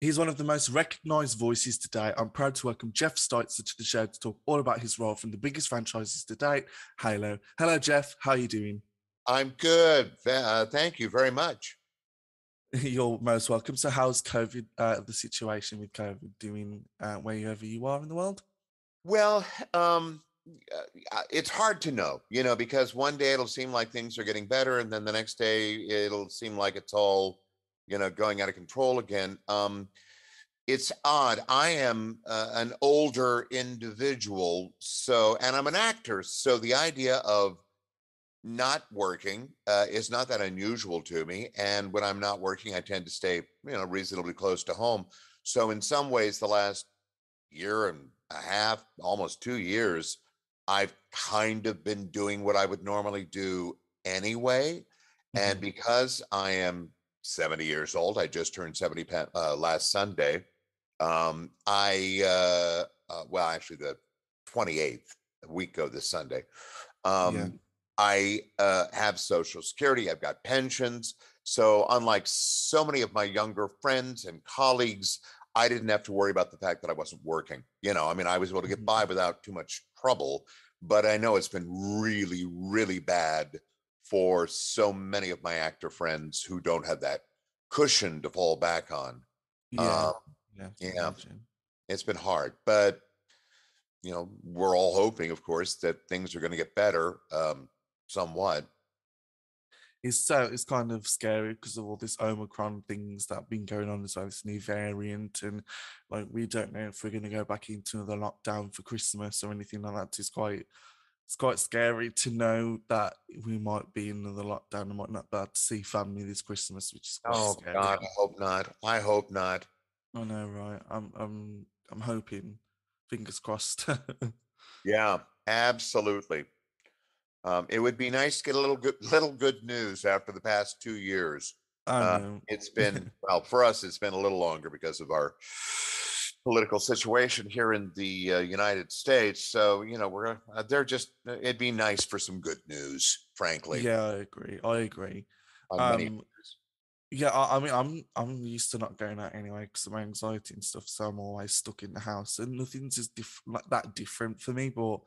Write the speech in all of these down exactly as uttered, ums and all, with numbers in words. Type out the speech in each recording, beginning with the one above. He's one of the most recognized voices today. I'm proud to welcome Jeff Steitzer to the show to talk all about his role from the biggest franchises to date, Halo. Hello, Jeff. How are you doing? I'm good. Uh, thank you very much. You're most welcome. So how's COVID, uh, the situation with COVID doing uh, wherever you are in the world? Well, um, it's hard to know, you know, because one day it'll seem like things are getting better. And then the next day it'll seem like it's all, you know, going out of control again. Um, it's odd. I am uh, an older individual, so, and I'm an actor. So the idea of not working uh, is not that unusual to me. And when I'm not working, I tend to stay, you know, reasonably close to home. So in some ways, the last year and a half, almost two years, I've kind of been doing what I would normally do anyway. Mm-hmm. And because I am seventy years old. I just turned seventy uh, last Sunday. Um, I, uh, uh, well, actually the twenty-eighth, a week ago this Sunday. Um, yeah. I uh, have Social Security. I've got pensions. So unlike so many of my younger friends and colleagues, I didn't have to worry about the fact that I wasn't working. You know, I mean, I was able to get by without too much trouble, but I know it's been really, really bad for so many of my actor friends who don't have that cushion to fall back on. Yeah, um, yeah, yeah. It's been hard, but you know, we're all hoping, of course, that things are going to get better um, somewhat. It's so it's kind of scary because of all this Omicron things that have been going on as well, this new variant, and like we don't know if we're going to go back into the lockdown for Christmas or anything like that. It's quite. It's quite scary to know that we might be in the lockdown and might not be able to see family this Christmas, which is quite oh scary. God, I hope not. I hope not. I know, right? I'm, I'm, I'm hoping. Fingers crossed. Yeah, absolutely. Um, it would be nice to get a little good, little good news after the past two years. I uh, know. It's been well for us. It's been a little longer because of our political situation here in the uh, United States. So, you know, we're uh, they're just, it'd be nice for some good news, frankly. Yeah, I agree. I agree. Um, yeah, I, I mean, I'm I'm used to not going out anyway because of my anxiety and stuff. So I'm always stuck in the house and nothing's as diff- like that different for me, but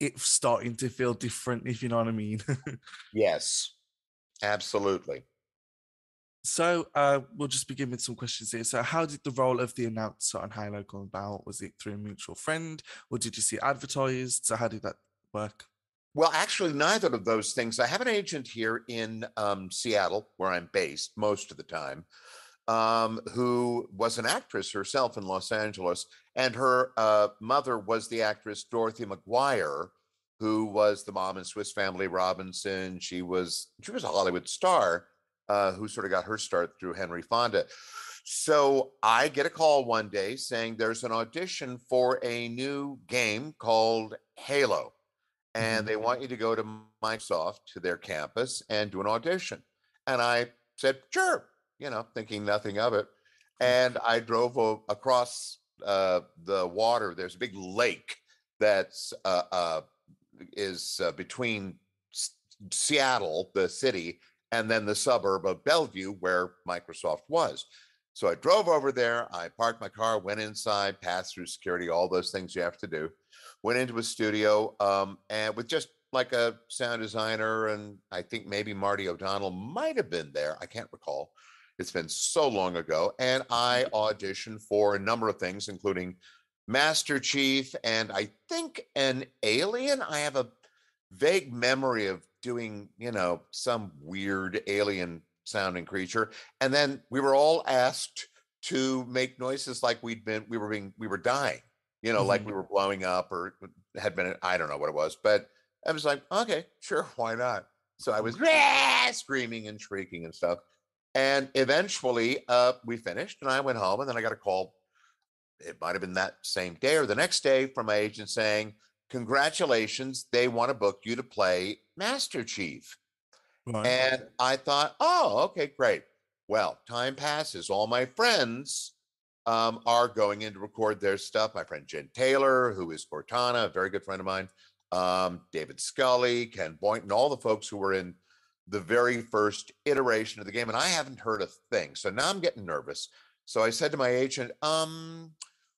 it's starting to feel different, if you know what I mean. Yes, absolutely. So uh, we'll just begin with some questions here. So how did the role of the announcer on Halo come about? Was it through a mutual friend or did you see it advertised? So how did that work? Well, actually, neither of those things. I have an agent here in um, Seattle, where I'm based most of the time, um, who was an actress herself in Los Angeles. And her uh, mother was the actress Dorothy McGuire, who was the mom in Swiss Family Robinson. She was she was a Hollywood star. Uh, who sort of got her start through Henry Fonda. So I get a call one day saying there's an audition for a new game called Halo, and mm-hmm. they want you to go to Microsoft, to their campus, and do an audition. And I said, sure, you know, thinking nothing of it. And I drove a- across uh, the water. There's a big lake that's uh, uh, is uh, between S- Seattle, the city, and then the suburb of Bellevue, where Microsoft was. So I drove over there, I parked my car, went inside, passed through security, all those things you have to do, went into a studio um, and with just like a sound designer, and I think maybe Marty O'Donnell might have been there, I can't recall. It's been so long ago. And I auditioned for a number of things, including Master Chief and I think an alien. I have a vague memory of doing, you know, some weird alien sounding creature. And then we were all asked to make noises like we'd been, we were being, we were dying, you know, mm-hmm. like we were blowing up or had been, I don't know what it was, but I was like, okay, sure, why not? So I was Rah! Screaming and shrieking and stuff. And eventually uh, we finished and I went home, and then I got a call. It might've been that same day or the next day from my agent saying, congratulations, they want to book you to play Master Chief. Right. And I thought, oh, okay, great. Well, time passes. All my friends um, are going in to record their stuff. My friend Jen Taylor, who is Cortana, a very good friend of mine, um, David Scully, Ken Boynton, all the folks who were in the very first iteration of the game. And I haven't heard a thing. So now I'm getting nervous. So I said to my agent, um,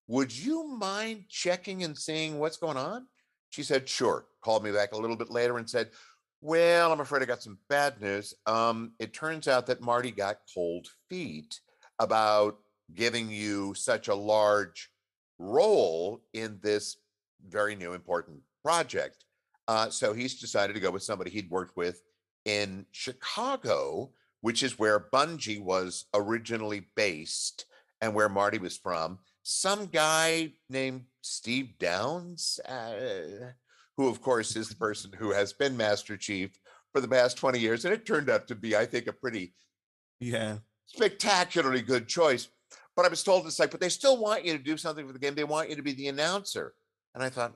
would you mind checking and seeing what's going on? She said, sure. Called me back a little bit later and said, well, I'm afraid I got some bad news. Um, it turns out that Marty got cold feet about giving you such a large role in this very new important project. Uh, so he's decided to go with somebody he'd worked with in Chicago, which is where Bungie was originally based and where Marty was from. Some guy named Steve Downes, uh, who of course is the person who has been Master Chief for the past twenty years. And it turned out to be, I think, a pretty yeah, spectacularly good choice. But I was told, it's like, but they still want you to do something for the game. They want you to be the announcer. And I thought,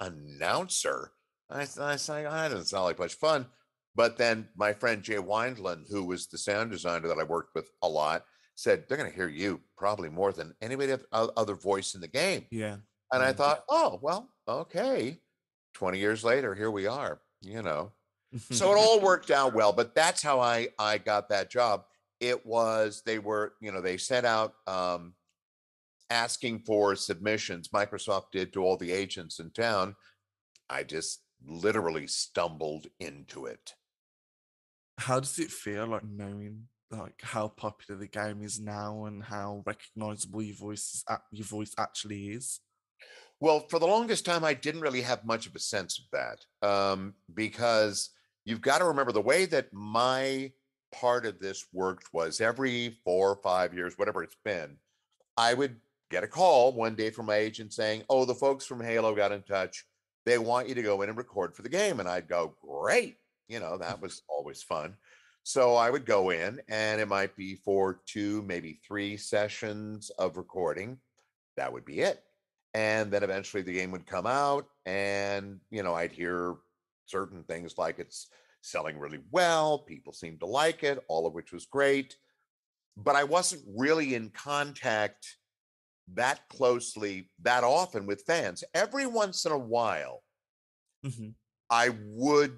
announcer? I thought, that doesn't sound like much fun. But then my friend Jay Weinland, who was the sound designer that I worked with a lot, said, they're going to hear you probably more than anybody other voice in the game. Yeah. And I thought, oh, well, okay. twenty years later, here we are, you know. So it all worked out well, but that's how I, I got that job. It was, they were, you know, they sent out um, asking for submissions. Microsoft did to all the agents in town. I just literally stumbled into it. How does it feel, like, knowing like how popular the game is now and how recognizable your voice is, your voice actually is? Well, for the longest time, I didn't really have much of a sense of that, um, because you've got to remember the way that my part of this worked was every four or five years, whatever it's been, I would get a call one day from my agent saying, oh, the folks from Halo got in touch. They want you to go in and record for the game. And I'd go, great. You know, that was always fun. So I would go in, and it might be for two, maybe three sessions of recording. That would be it. And then eventually the game would come out, and, you know, I'd hear certain things like it's selling really well, people seem to like it, all of which was great. But I wasn't really in contact that closely, that often with fans. Every once in a while, mm-hmm. I would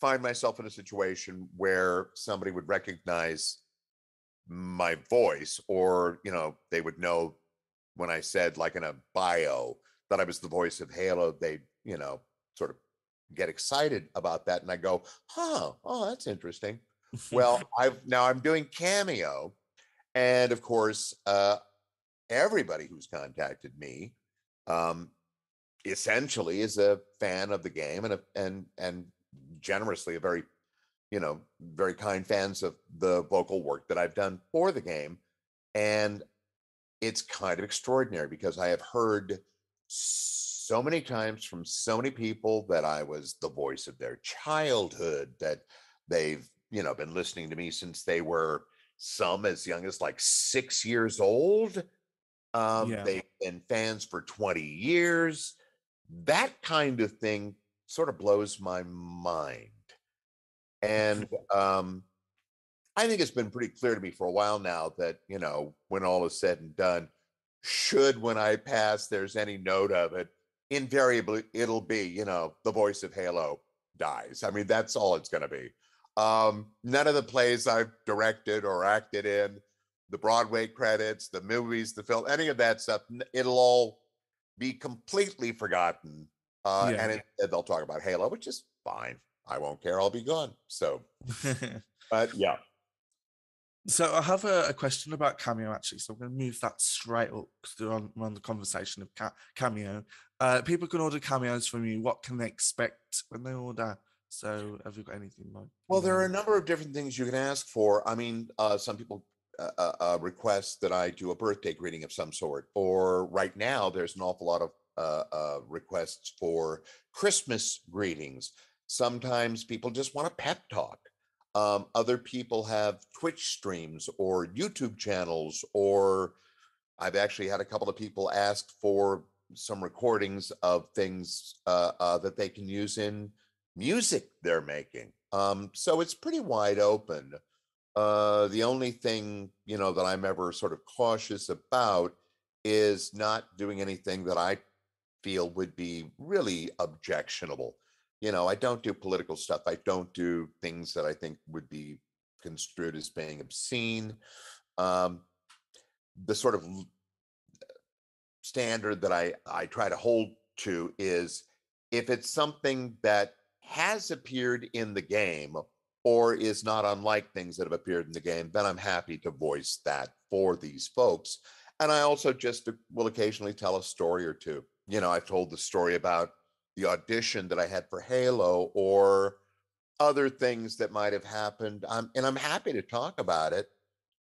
find myself in a situation where somebody would recognize my voice, or, you know, they would know when I said, like, in a bio that I was the voice of Halo, they, you know, sort of get excited about that. And I go, huh, oh, that's interesting. Well, I've now I'm doing Cameo. And of course, uh, everybody who's contacted me um, essentially is a fan of the game, and, a, and, and generously a very, you know, very kind fans of the vocal work that I've done for the game. And it's kind of extraordinary because I have heard so many times from so many people that I was the voice of their childhood, that they've, you know, been listening to me since they were, some as young as like six years old. Um, yeah. They've been fans for twenty years. That kind of thing sort of blows my mind. And um, I think it's been pretty clear to me for a while now that, you know, when all is said and done, should when I pass there's any note of it, invariably it'll be, you know, the voice of Halo dies. I mean, that's all it's going to be. Um, none of the plays I've directed or acted in, the Broadway credits, the movies, the film, any of that stuff, it'll all be completely forgotten. Uh, yeah. And it, they'll talk about Halo, which is fine. I won't care. I'll be gone. So, but yeah. So I have a, a question about Cameo, actually. So I'm going to move that straight up because we're on, we're on the conversation of ca- Cameo. Uh, people can order Cameos from you. What can they expect when they order? So have you got anything like? Well, there are a number of different things you can ask for. I mean, uh, some people uh, uh, request that I do a birthday greeting of some sort, or right now there's an awful lot of uh, uh, requests for Christmas greetings. Sometimes people just want a pep talk. Um, other people have Twitch streams or YouTube channels, or I've actually had a couple of people ask for some recordings of things uh, uh, that they can use in music they're making. Um, so it's pretty wide open. Uh, the only thing, you know, that I'm ever sort of cautious about is not doing anything that I feel would be really objectionable. You know, I don't do political stuff. I don't do things that I think would be construed as being obscene. Um, the sort of standard that I, I try to hold to is if it's something that has appeared in the game or is not unlike things that have appeared in the game, then I'm happy to voice that for these folks. And I also just will occasionally tell a story or two. You know, I've told the story about the audition that I had for Halo or other things that might have happened. Um, and I'm happy to talk about it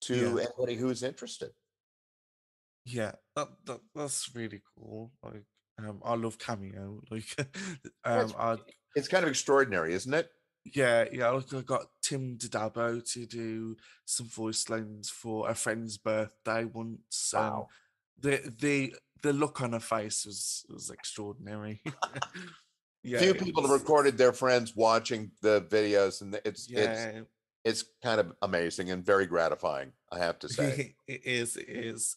to yeah. anybody who's interested. Yeah, that, that that's really cool. Like, um, I love Cameo. Like, um, I, it's kind of extraordinary, isn't it? Yeah, yeah. Like, I got Tim Didabo to do some voice lines for a friend's birthday once. Wow. Um, the the the look on her face was was extraordinary. Yeah, few people was, have recorded their friends watching the videos, and it's yeah. it's it's kind of amazing and very gratifying, I have to say. It is, it is.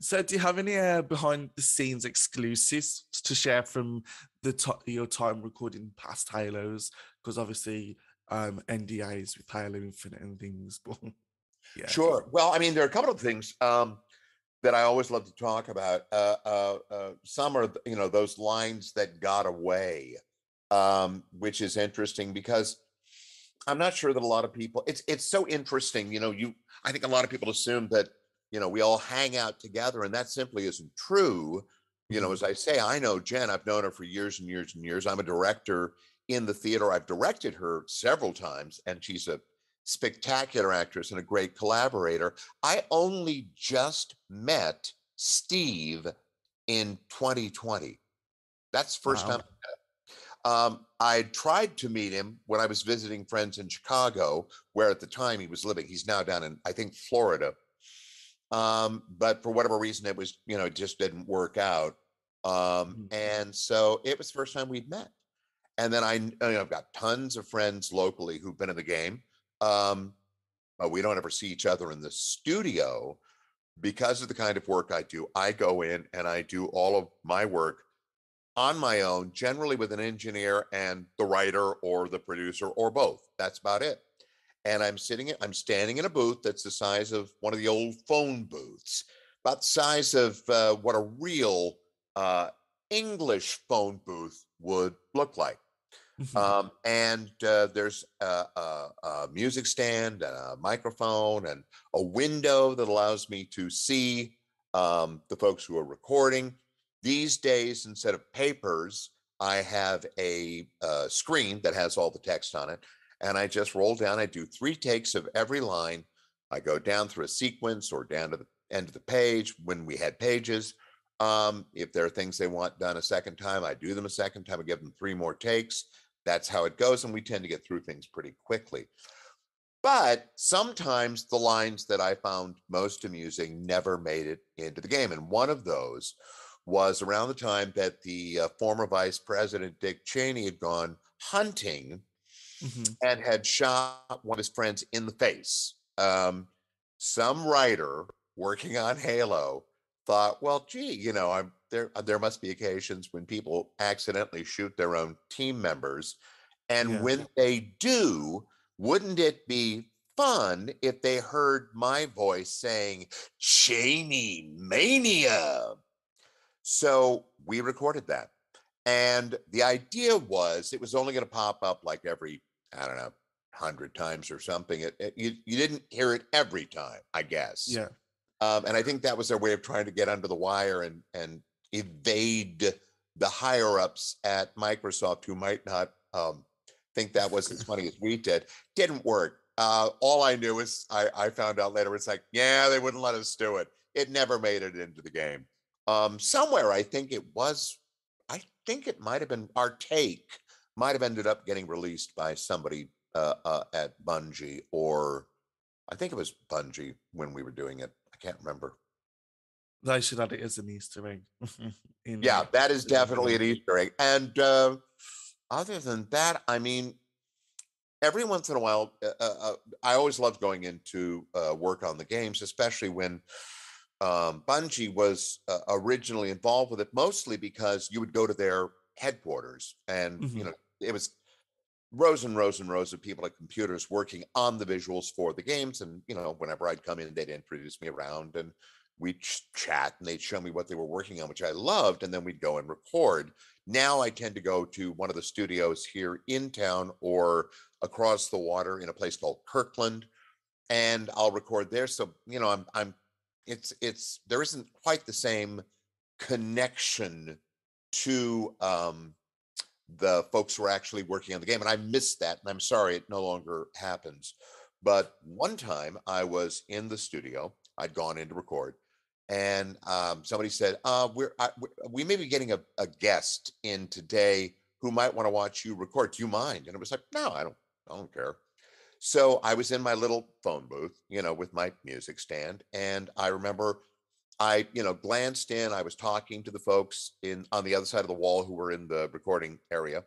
So do you have any uh, behind-the-scenes exclusives to share from the to- your time recording past Halos? Because obviously um, N D As with Halo Infinite and things. But yeah. Sure. Well, I mean, there are a couple of things um, that I always love to talk about. Uh, uh, uh, some are, you know, those lines that got away, um, which is interesting because I'm not sure that a lot of people, it's it's so interesting, you know, you, I think a lot of people assume that, you know, we all hang out together, and that simply isn't true. You know, as I say, I know Jen, I've known her for years and years and years. I'm a director in the theater. I've directed her several times, and she's a spectacular actress and a great collaborator. I only just met Steve in twenty twenty. That's the first wow. time. Um, I tried to meet him when I was visiting friends in Chicago, where at the time he was living. He's now down in, I think, Florida. Um, but for whatever reason, it was, you know, it just didn't work out. Um, and so it was the first time we'd met. And then I, you know, I've got tons of friends locally who've been in the game. Um, but we don't ever see each other in the studio because of the kind of work I do. I go in and I do all of my work on my own, generally with an engineer and the writer or the producer or both. That's about it. And I'm sitting, I'm standing in a booth that's the size of one of the old phone booths, about the size of uh, what a real uh, English phone booth would look like. Mm-hmm. Um, and uh, there's a, a, a music stand, a microphone, and a window that allows me to see um, the folks who are recording. These days, instead of papers, I have a uh, screen that has all the text on it, and I just roll down. I do three takes of every line. I go down through a sequence or down to the end of the page when we had pages. Um, if there are things they want done a second time, I do them a second time. I give them three more takes. That's how it goes, and we tend to get through things pretty quickly. But sometimes the lines that I found most amusing never made it into the game, and one of those was around the time that the uh, former Vice President Dick Cheney had gone hunting mm-hmm. and had shot one of his friends in the face. Um, some writer working on Halo thought, well, gee, you know, I'm, there there must be occasions when people accidentally shoot their own team members. And yeah. when they do, wouldn't it be fun if they heard my voice saying, Cheney Mania? So we recorded that. And the idea was it was only going to pop up like every, I don't know, one hundred times or something. It, it, you, you didn't hear it every time, I guess. Yeah. Um, and I think that was their way of trying to get under the wire and, and evade the higher-ups at Microsoft, who might not um, think that was as funny as we did. Didn't work. Uh, all I knew is I, I found out later, it's like, yeah, they wouldn't let us do it. It never made it into the game. Um, somewhere, I think it was, I think it might have been, our take might have ended up getting released by somebody uh, uh, at Bungie, or I think it was Bungie when we were doing it. I can't remember. They should add it as an Easter egg. In, yeah, that is definitely an Easter egg. And uh, other than that, I mean, every once in a while, uh, uh, I always loved going into uh, work on the games, especially when Um, Bungie was uh, originally involved with it, mostly because you would go to their headquarters and, mm-hmm. you know, it was rows and rows and rows of people at computers working on the visuals for the games. And, you know, whenever I'd come in, they'd introduce me around and we'd chat and they'd show me what they were working on, which I loved, and then we'd go and record. Now I tend to go to one of the studios here in town or across the water in a place called Kirkland, and I'll record there. So, you know, I'm, I'm, it's, it's, there isn't quite the same connection to um, the folks who are actually working on the game. And I missed that, and I'm sorry it no longer happens. But one time I was in the studio, I'd gone in to record, and um, somebody said, uh, we're, I, we may be getting a, a guest in today who might want to watch you record. Do you mind? And it was like, no, I don't, I don't care. So I was in my little phone booth, you know, with my music stand. And I remember I, you know, glanced in, I was talking to the folks in on the other side of the wall who were in the recording area.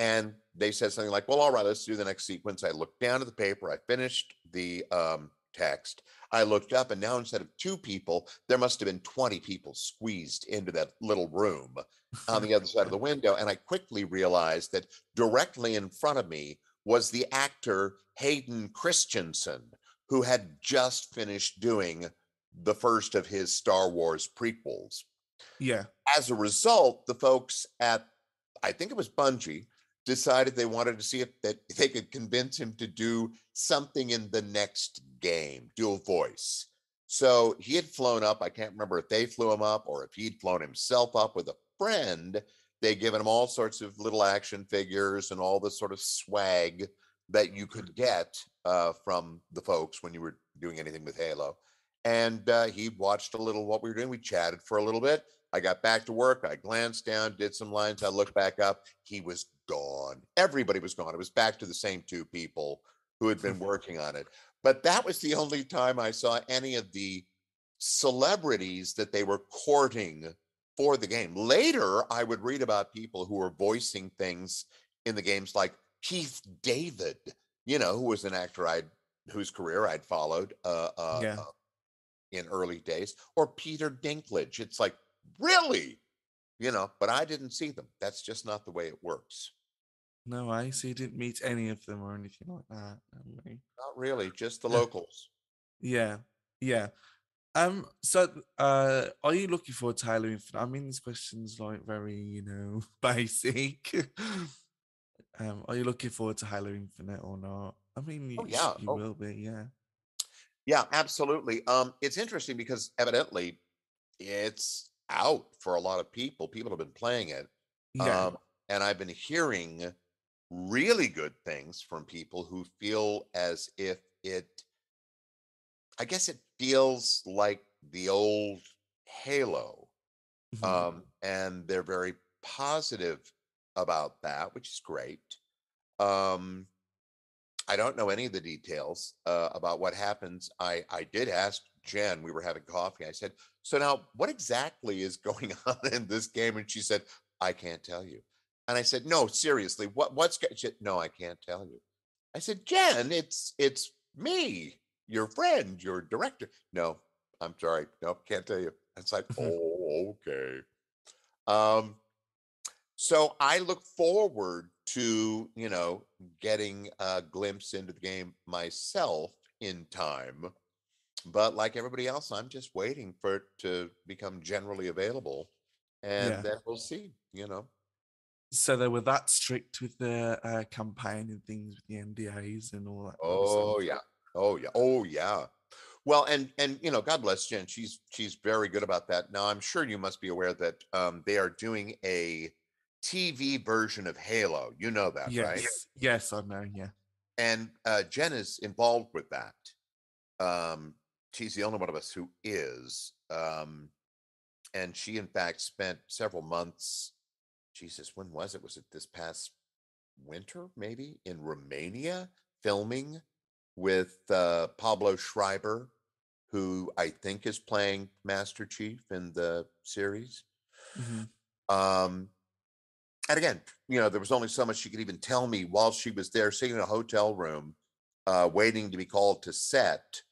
And they said something like, well, all right, let's do the next sequence. I looked down at the paper. I finished the um, text. I looked up, and now instead of two people, there must have been twenty people squeezed into that little room on the other side of the window. And I quickly realized that directly in front of me was the actor Hayden Christensen, who had just finished doing the first of his Star Wars prequels. Yeah. As a result, the folks at, I think it was Bungie, decided they wanted to see if that they could convince him to do something in the next game, dual voice. So he had flown up. I can't remember if they flew him up or if he'd flown himself up with a friend. They'd given him all sorts of little action figures and all the sort of swag that you could get uh, from the folks when you were doing anything with Halo. And uh, he watched a little what we were doing. We chatted for a little bit. I got back to work. I glanced down, did some lines. I looked back up. He was gone. Everybody was gone. It was back to the same two people who had been working on it. But that was the only time I saw any of the celebrities that they were courting for the game. Later, I would read about people who were voicing things in the games, like Keith David, you know, who was an actor I'd whose career I'd followed uh, uh, yeah. in early days, or Peter Dinklage. It's like, really? You know, but I didn't see them. That's just not the way it works. No, I see. You didn't meet any of them or anything like that. Really. Not really, just the yeah. locals. Yeah, yeah. Um. So, uh, are you looking for Halo Infinite? I mean, this question's like very, you know, basic. um, are you looking forward to Halo Infinite or not? I mean, oh, you, yeah. you oh. will be, yeah. Yeah, absolutely. Um, it's interesting because evidently, it's out for a lot of people. People have been playing it, yeah. um, and I've been hearing really good things from people who feel as if it. I guess it feels like the old Halo, mm-hmm. um, and they're very positive about that, which is great. Um, I don't know any of the details uh, about what happens. I, I did ask Jen, we were having coffee. I said, so now what exactly is going on in this game? And she said, I can't tell you. And I said, no, seriously, what, what's, she said, no, I can't tell you. I said, Jen, it's, it's me. Your friend, your director. No, I'm sorry. Nope, can't tell you. It's like, oh, okay. Um, so I look forward to, you know, getting a glimpse into the game myself in time. But like everybody else, I'm just waiting for it to become generally available. And yeah. then we'll see, you know. So they were that strict with the uh, campaign and things with the N D As and all that. Oh, yeah. Oh yeah. Oh yeah. Well, and, and, you know, God bless Jen. She's, she's very good about that. Now I'm sure you must be aware that um, they are doing a T V version of Halo. You know that, yes. right? Yes. I know. Yeah. And uh, Jen is involved with that. Um, she's the only one of us who is. Um, and she in fact spent several months. Jesus, when was it? Was it this past winter, maybe, in Romania filming with uh, Pablo Schreiber, who I think is playing Master Chief in the series. Mm-hmm. Um, and again, you know, there was only so much she could even tell me while she was there sitting in a hotel room, uh, waiting to be called to set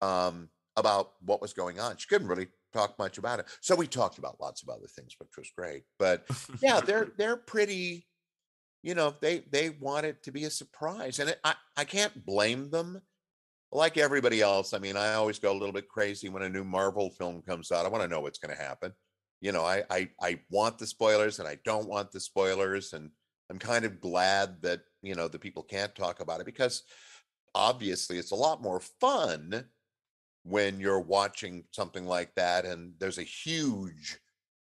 um, about what was going on. She couldn't really talk much about it. So we talked about lots of other things, which was great. But yeah, they're they're pretty... You know, they they want it to be a surprise, and it, I I can't blame them. like everybody else, I mean, I always go a little bit crazy when a new Marvel film comes out. I want to know what's going to happen. You know, I, I I want the spoilers and I don't want the spoilers. And I'm kind of glad that, you know, the people can't talk about it, because obviously it's a lot more fun when you're watching something like that and there's a huge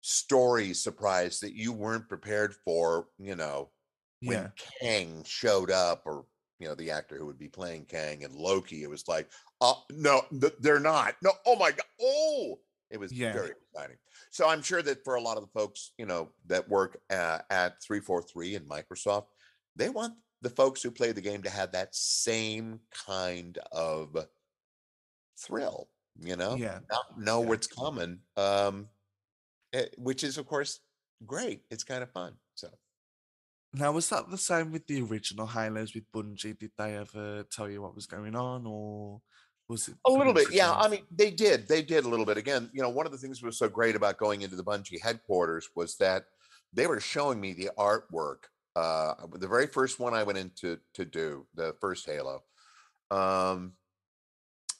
story surprise that you weren't prepared for, you know, when yeah. Kang showed up, or, you know, the actor who would be playing Kang and Loki. It was like, oh, no, th- they're not. No, oh my God. Oh, it was yeah. very exciting. So I'm sure that for a lot of the folks, you know, that work uh, at three forty-three and Microsoft, they want the folks who play the game to have that same kind of thrill, you know, yeah. not know yeah. what's coming, um, it, which is, of course, great. It's kind of fun. So. Now, was that the same with the original Halos with Bungie? Did they ever tell you what was going on, or was it? A little bit, yeah. I mean, they did. They did a little bit. Again, you know, one of the things that was so great about going into the Bungie headquarters was that they were showing me the artwork. Uh, the very first one I went in to, to do, the first Halo. Um,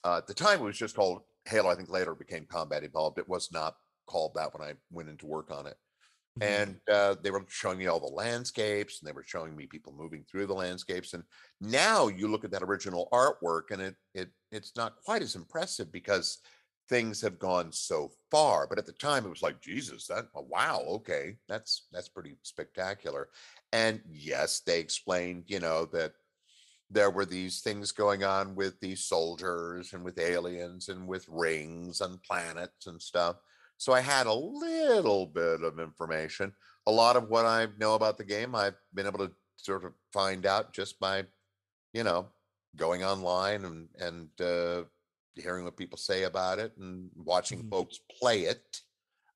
uh, at the time, it was just called Halo. I think later it became Combat Evolved. It was not called that when I went in to work on it. And uh, they were showing me all the landscapes, and they were showing me people moving through the landscapes. And now you look at that original artwork, and it it it's not quite as impressive because things have gone so far. But at the time, it was like, Jesus, that oh, wow, okay, that's that's pretty spectacular. And yes, they explained, you know, that there were these things going on with these soldiers and with aliens and with rings and planets and stuff. So I had a little bit of information. A lot of what I know about the game, I've been able to sort of find out just by, you know, going online and and uh, hearing what people say about it and watching mm-hmm. folks play it,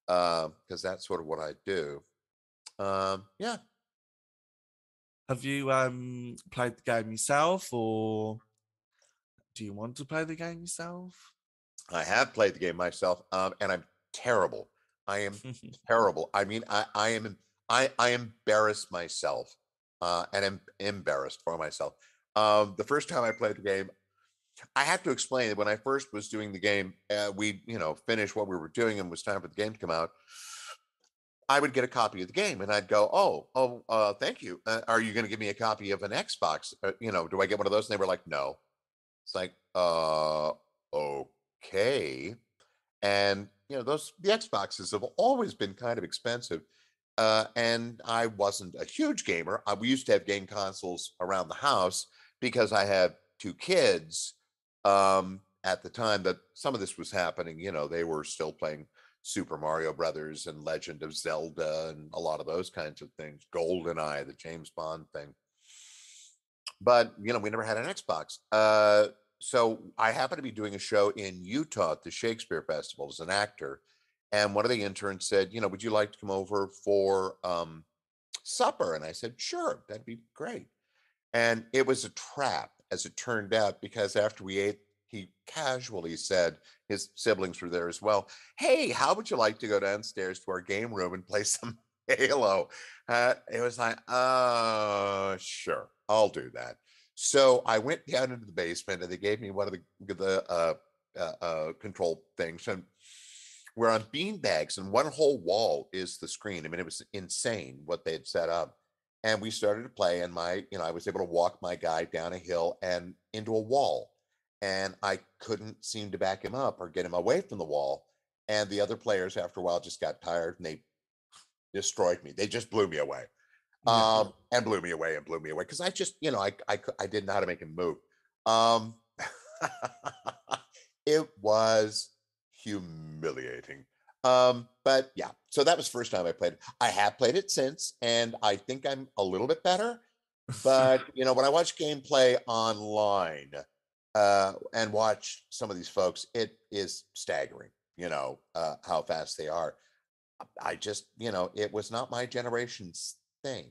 because uh, that's sort of what I do. Um, yeah. Have you um, played the game yourself, or do you want to play the game yourself? I have played the game myself, um, and I'm terrible. I am terrible. I mean, I, I am, I, I embarrass myself, uh, and I'm embarrassed for myself. Um, the first time I played the game, I have to explain that when I first was doing the game, uh, we, you know, finished what we were doing and it was time for the game to come out. I would get a copy of the game and I'd go, oh, oh, uh, thank you. Uh, are you going to give me a copy of an Xbox? Uh, you know, do I get one of those? And they were like, no. It's like, uh, okay. And you know, those the Xboxes have always been kind of expensive, uh, and I wasn't a huge gamer. I, we used to have game consoles around the house because I have two kids. Um, at the time that some of this was happening, you know, they were still playing Super Mario Brothers and Legend of Zelda and a lot of those kinds of things. GoldenEye, the James Bond thing. But you know, we never had an Xbox. Uh, So I happen to be doing a show in Utah at the Shakespeare Festival as an actor. And one of the interns said, you know, would you like to come over for um, supper? And I said, sure, that'd be great. And it was a trap, as it turned out, because after we ate, he casually said, his siblings were there as well, hey, how would you like to go downstairs to our game room and play some Halo? Uh, it was like, uh, sure, I'll do that. So I went down into the basement, and they gave me one of the, the uh, uh, uh, control things, and we're on beanbags, and one whole wall is the screen. I mean, it was insane what they had set up, and we started to play. And my, you know, I was able to walk my guy down a hill and into a wall, and I couldn't seem to back him up or get him away from the wall. And the other players, after a while, just got tired, and they destroyed me. They just blew me away. Um, and blew me away and blew me away. Cause I just, you know, I, I, I didn't know how to make him move. Um, it was humiliating. Um, but yeah, so that was the first time I played it. I have played it since, and I think I'm a little bit better, but you know, when I watch gameplay online, uh, and watch some of these folks, it is staggering, you know, uh, how fast they are. I just, you know, it was not my generation's thing.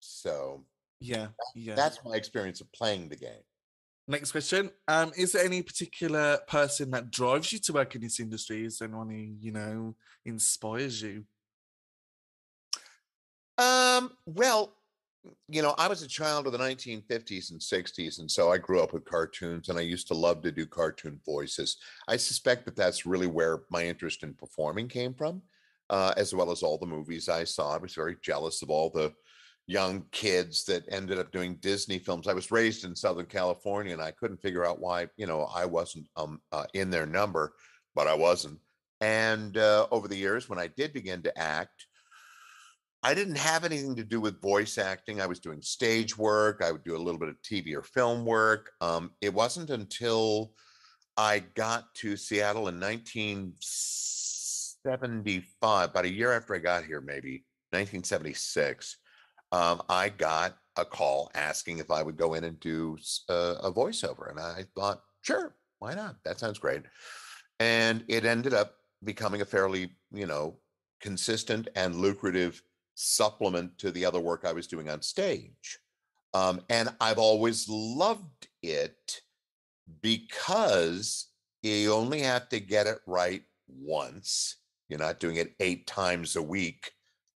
So yeah, yeah, that's my experience of playing the game. Next question. Um, is there any particular person that drives you to work in this industry? Is there anyone who, you know, inspires you? Um, well, you know, I was a child of the nineteen fifties and sixties, and so I grew up with cartoons, and I used to love to do cartoon voices. I suspect that that's really where my interest in performing came from, uh, as well as all the movies I saw. I was very jealous of all the young kids that ended up doing Disney films. I was raised in Southern California, and I couldn't figure out why, you know, I wasn't um, uh, in their number, but I wasn't. And uh, over the years, when I did begin to act, I didn't have anything to do with voice acting. I was doing stage work. I would do a little bit of T V or film work. Um, it wasn't until I got to Seattle in nineteen seventy-five, about a year after I got here, maybe nineteen seventy-six, um, I got a call asking if I would go in and do uh, a voiceover. And I thought, sure, why not? That sounds great. And it ended up becoming a fairly, you know, consistent and lucrative supplement to the other work I was doing on stage. Um, and I've always loved it because you only have to get it right once. You're not doing it eight times a week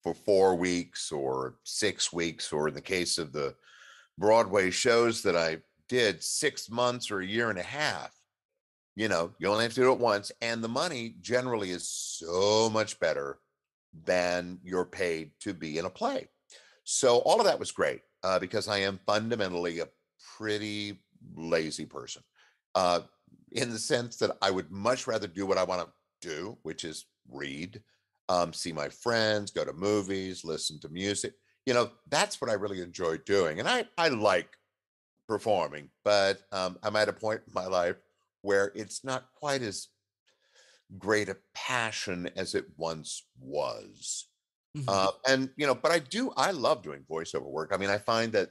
for four weeks or six weeks, or in the case of the Broadway shows that I did, six months or a year and a half. You know, you only have to do it once. And the money generally is so much better than you're paid to be in a play. So all of that was great uh, because I am fundamentally a pretty lazy person uh, in the sense that I would much rather do what I want to do, which is read, um, see my friends, go to movies, listen to music. You know, that's what I really enjoy doing. And I, I like performing, but um, I'm at a point in my life where it's not quite as great a passion as it once was. Mm-hmm. uh, and you know, but I do I love doing voiceover work. I mean, I find that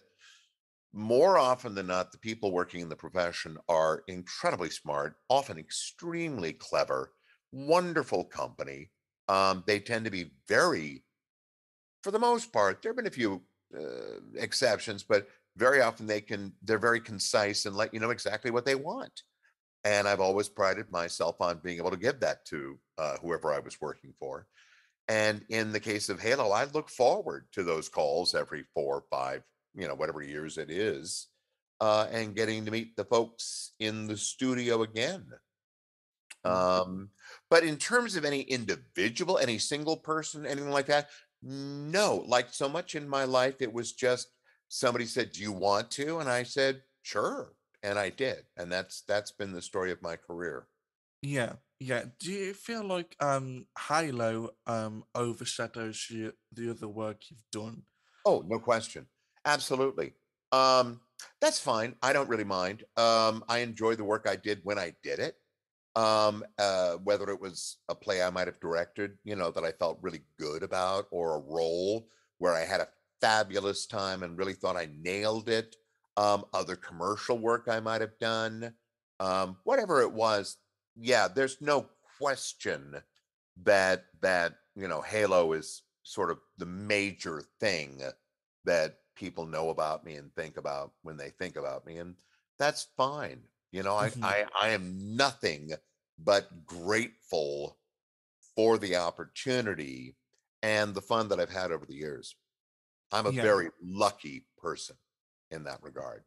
more often than not, the people working in the profession are incredibly smart, often extremely clever, wonderful company. Um, they tend to be very, for the most part, there have been a few uh, exceptions, but very often they can they're very concise and let you know exactly what they want. And I've always prided myself on being able to give that to uh, whoever I was working for. And in the case of Halo, I look forward to those calls every four, five, you know, whatever years it is, uh, and getting to meet the folks in the studio again. Um, but in terms of any individual, any single person, anything like that, no. Like so much in my life, it was just somebody said, "Do you want to?" And I said, "Sure." And I did. And that's that's been the story of my career. Yeah. Yeah. Do you feel like um, Halo um, overshadows you, the other work you've done? Oh, no question. Absolutely. Um, that's fine. I don't really mind. Um, I enjoy the work I did when I did it. Um, uh, whether it was a play I might have directed, you know, that I felt really good about, or a role where I had a fabulous time and really thought I nailed it. Um, other commercial work I might have done, um, whatever it was. Yeah, there's no question that that you know Halo is sort of the major thing that people know about me and think about when they think about me, and that's fine. You know, I mm-hmm. I, I am nothing but grateful for the opportunity and the fun that I've had over the years. I'm a yeah. very lucky person in that regard.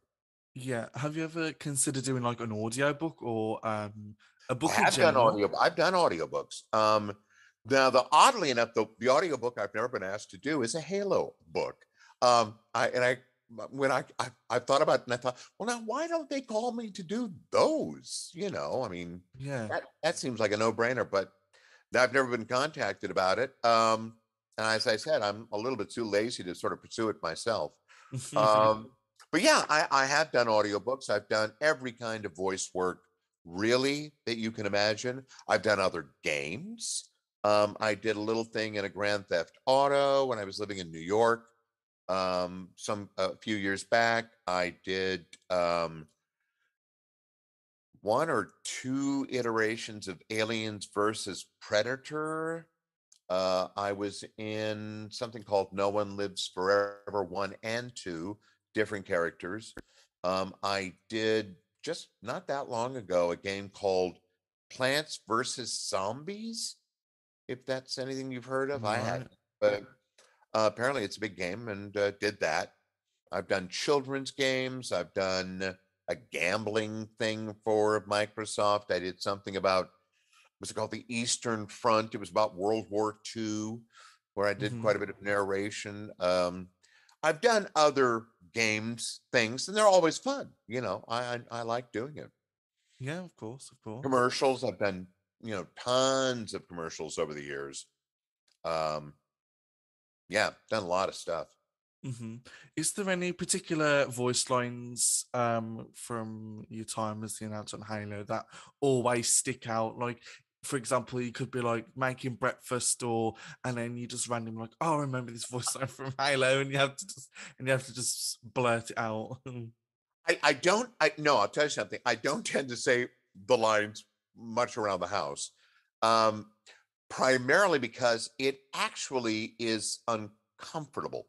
Yeah. Have you ever considered doing like an audiobook or um a book? I've done audio I've done audiobooks. Um now the oddly enough, the, the audiobook I've never been asked to do is a Halo book. Um I and I when I I, I thought about it and I thought, well, now why don't they call me to do those? You know, I mean, yeah, that, that seems like a no-brainer, but I've never been contacted about it. Um and as I said, I'm a little bit too lazy to sort of pursue it myself. Um But yeah, I, I have done audiobooks. I've done every kind of voice work, really, that you can imagine. I've done other games. Um, I did a little thing in a Grand Theft Auto when I was living in New York um, some a few years back. I did um, one or two iterations of Aliens versus Predator. Uh, I was in something called No One Lives Forever one and two. Different characters. Um, I did just not that long ago a game called Plants versus Zombies, if that's anything you've heard of. All I right. hadn't, but uh, apparently it's a big game, and uh, did that. I've done children's games. I've done a gambling thing for Microsoft. I did something about, was it called the Eastern Front? It was about World War Two, where I did mm-hmm. quite a bit of narration. Um, I've done other games, things, and they're always fun. You know, I, I I like doing it. Yeah, of course, of course. Commercials. I've done, you know, tons of commercials over the years. Um, yeah, done a lot of stuff. Mm-hmm. Is there any particular voice lines um, from your time as the announcer on Halo that always stick out? Like, for example, you could be like making breakfast, or and then you just randomly like, oh, I remember this voice line from Halo, and you have to just and you have to just blurt it out. I, I don't. I no. I'll tell you something. I don't tend to say the lines much around the house, um, primarily because it actually is uncomfortable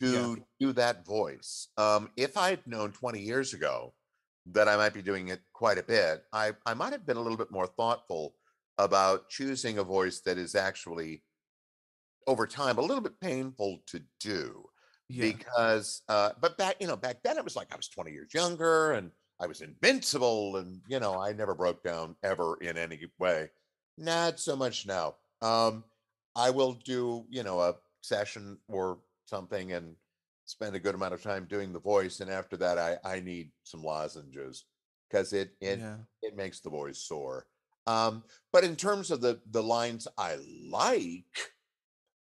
to yeah. do that voice. Um, if I'd known twenty years ago that I might be doing it quite a bit, I, I might have been a little bit more thoughtful about choosing a voice that is actually, over time, a little bit painful to do. Yeah. Because, uh, but back, you know, back then it was like I was twenty years younger and I was invincible and, you know, I never broke down ever in any way. Not so much now. Um, I will do, you know, a session or something and spend a good amount of time doing the voice, and after that I I need some lozenges because it it yeah. it makes the voice sore. Um, but in terms of the the lines I like,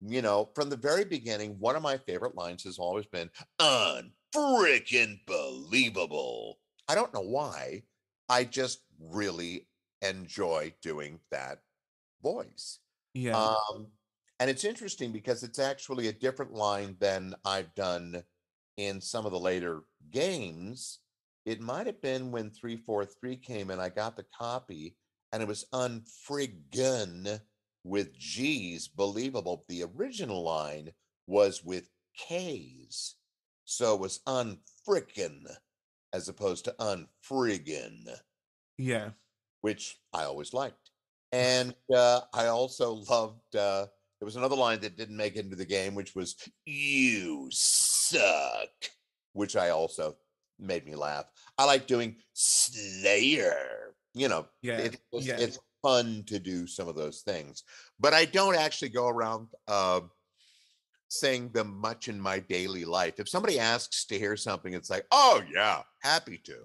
you know, from the very beginning, one of my favorite lines has always been unfreaking believable. I don't know why. I just really enjoy doing that voice. Yeah. Um, And it's interesting because it's actually a different line than I've done in some of the later games. It might have been when three forty-three came in, I got the copy, and it was unfriggin with G's, believable. The original line was with K's. So it was unfrickin as opposed to unfriggin. Yeah. Which I always liked. And uh, I also loved... Uh, There was another line that didn't make it into the game, which was, you suck, which I also made me laugh. I like doing Slayer. You know, yeah, it, it's, yeah. it's fun to do some of those things. But I don't actually go around uh, saying them much in my daily life. If somebody asks to hear something, it's like, oh, yeah, happy to.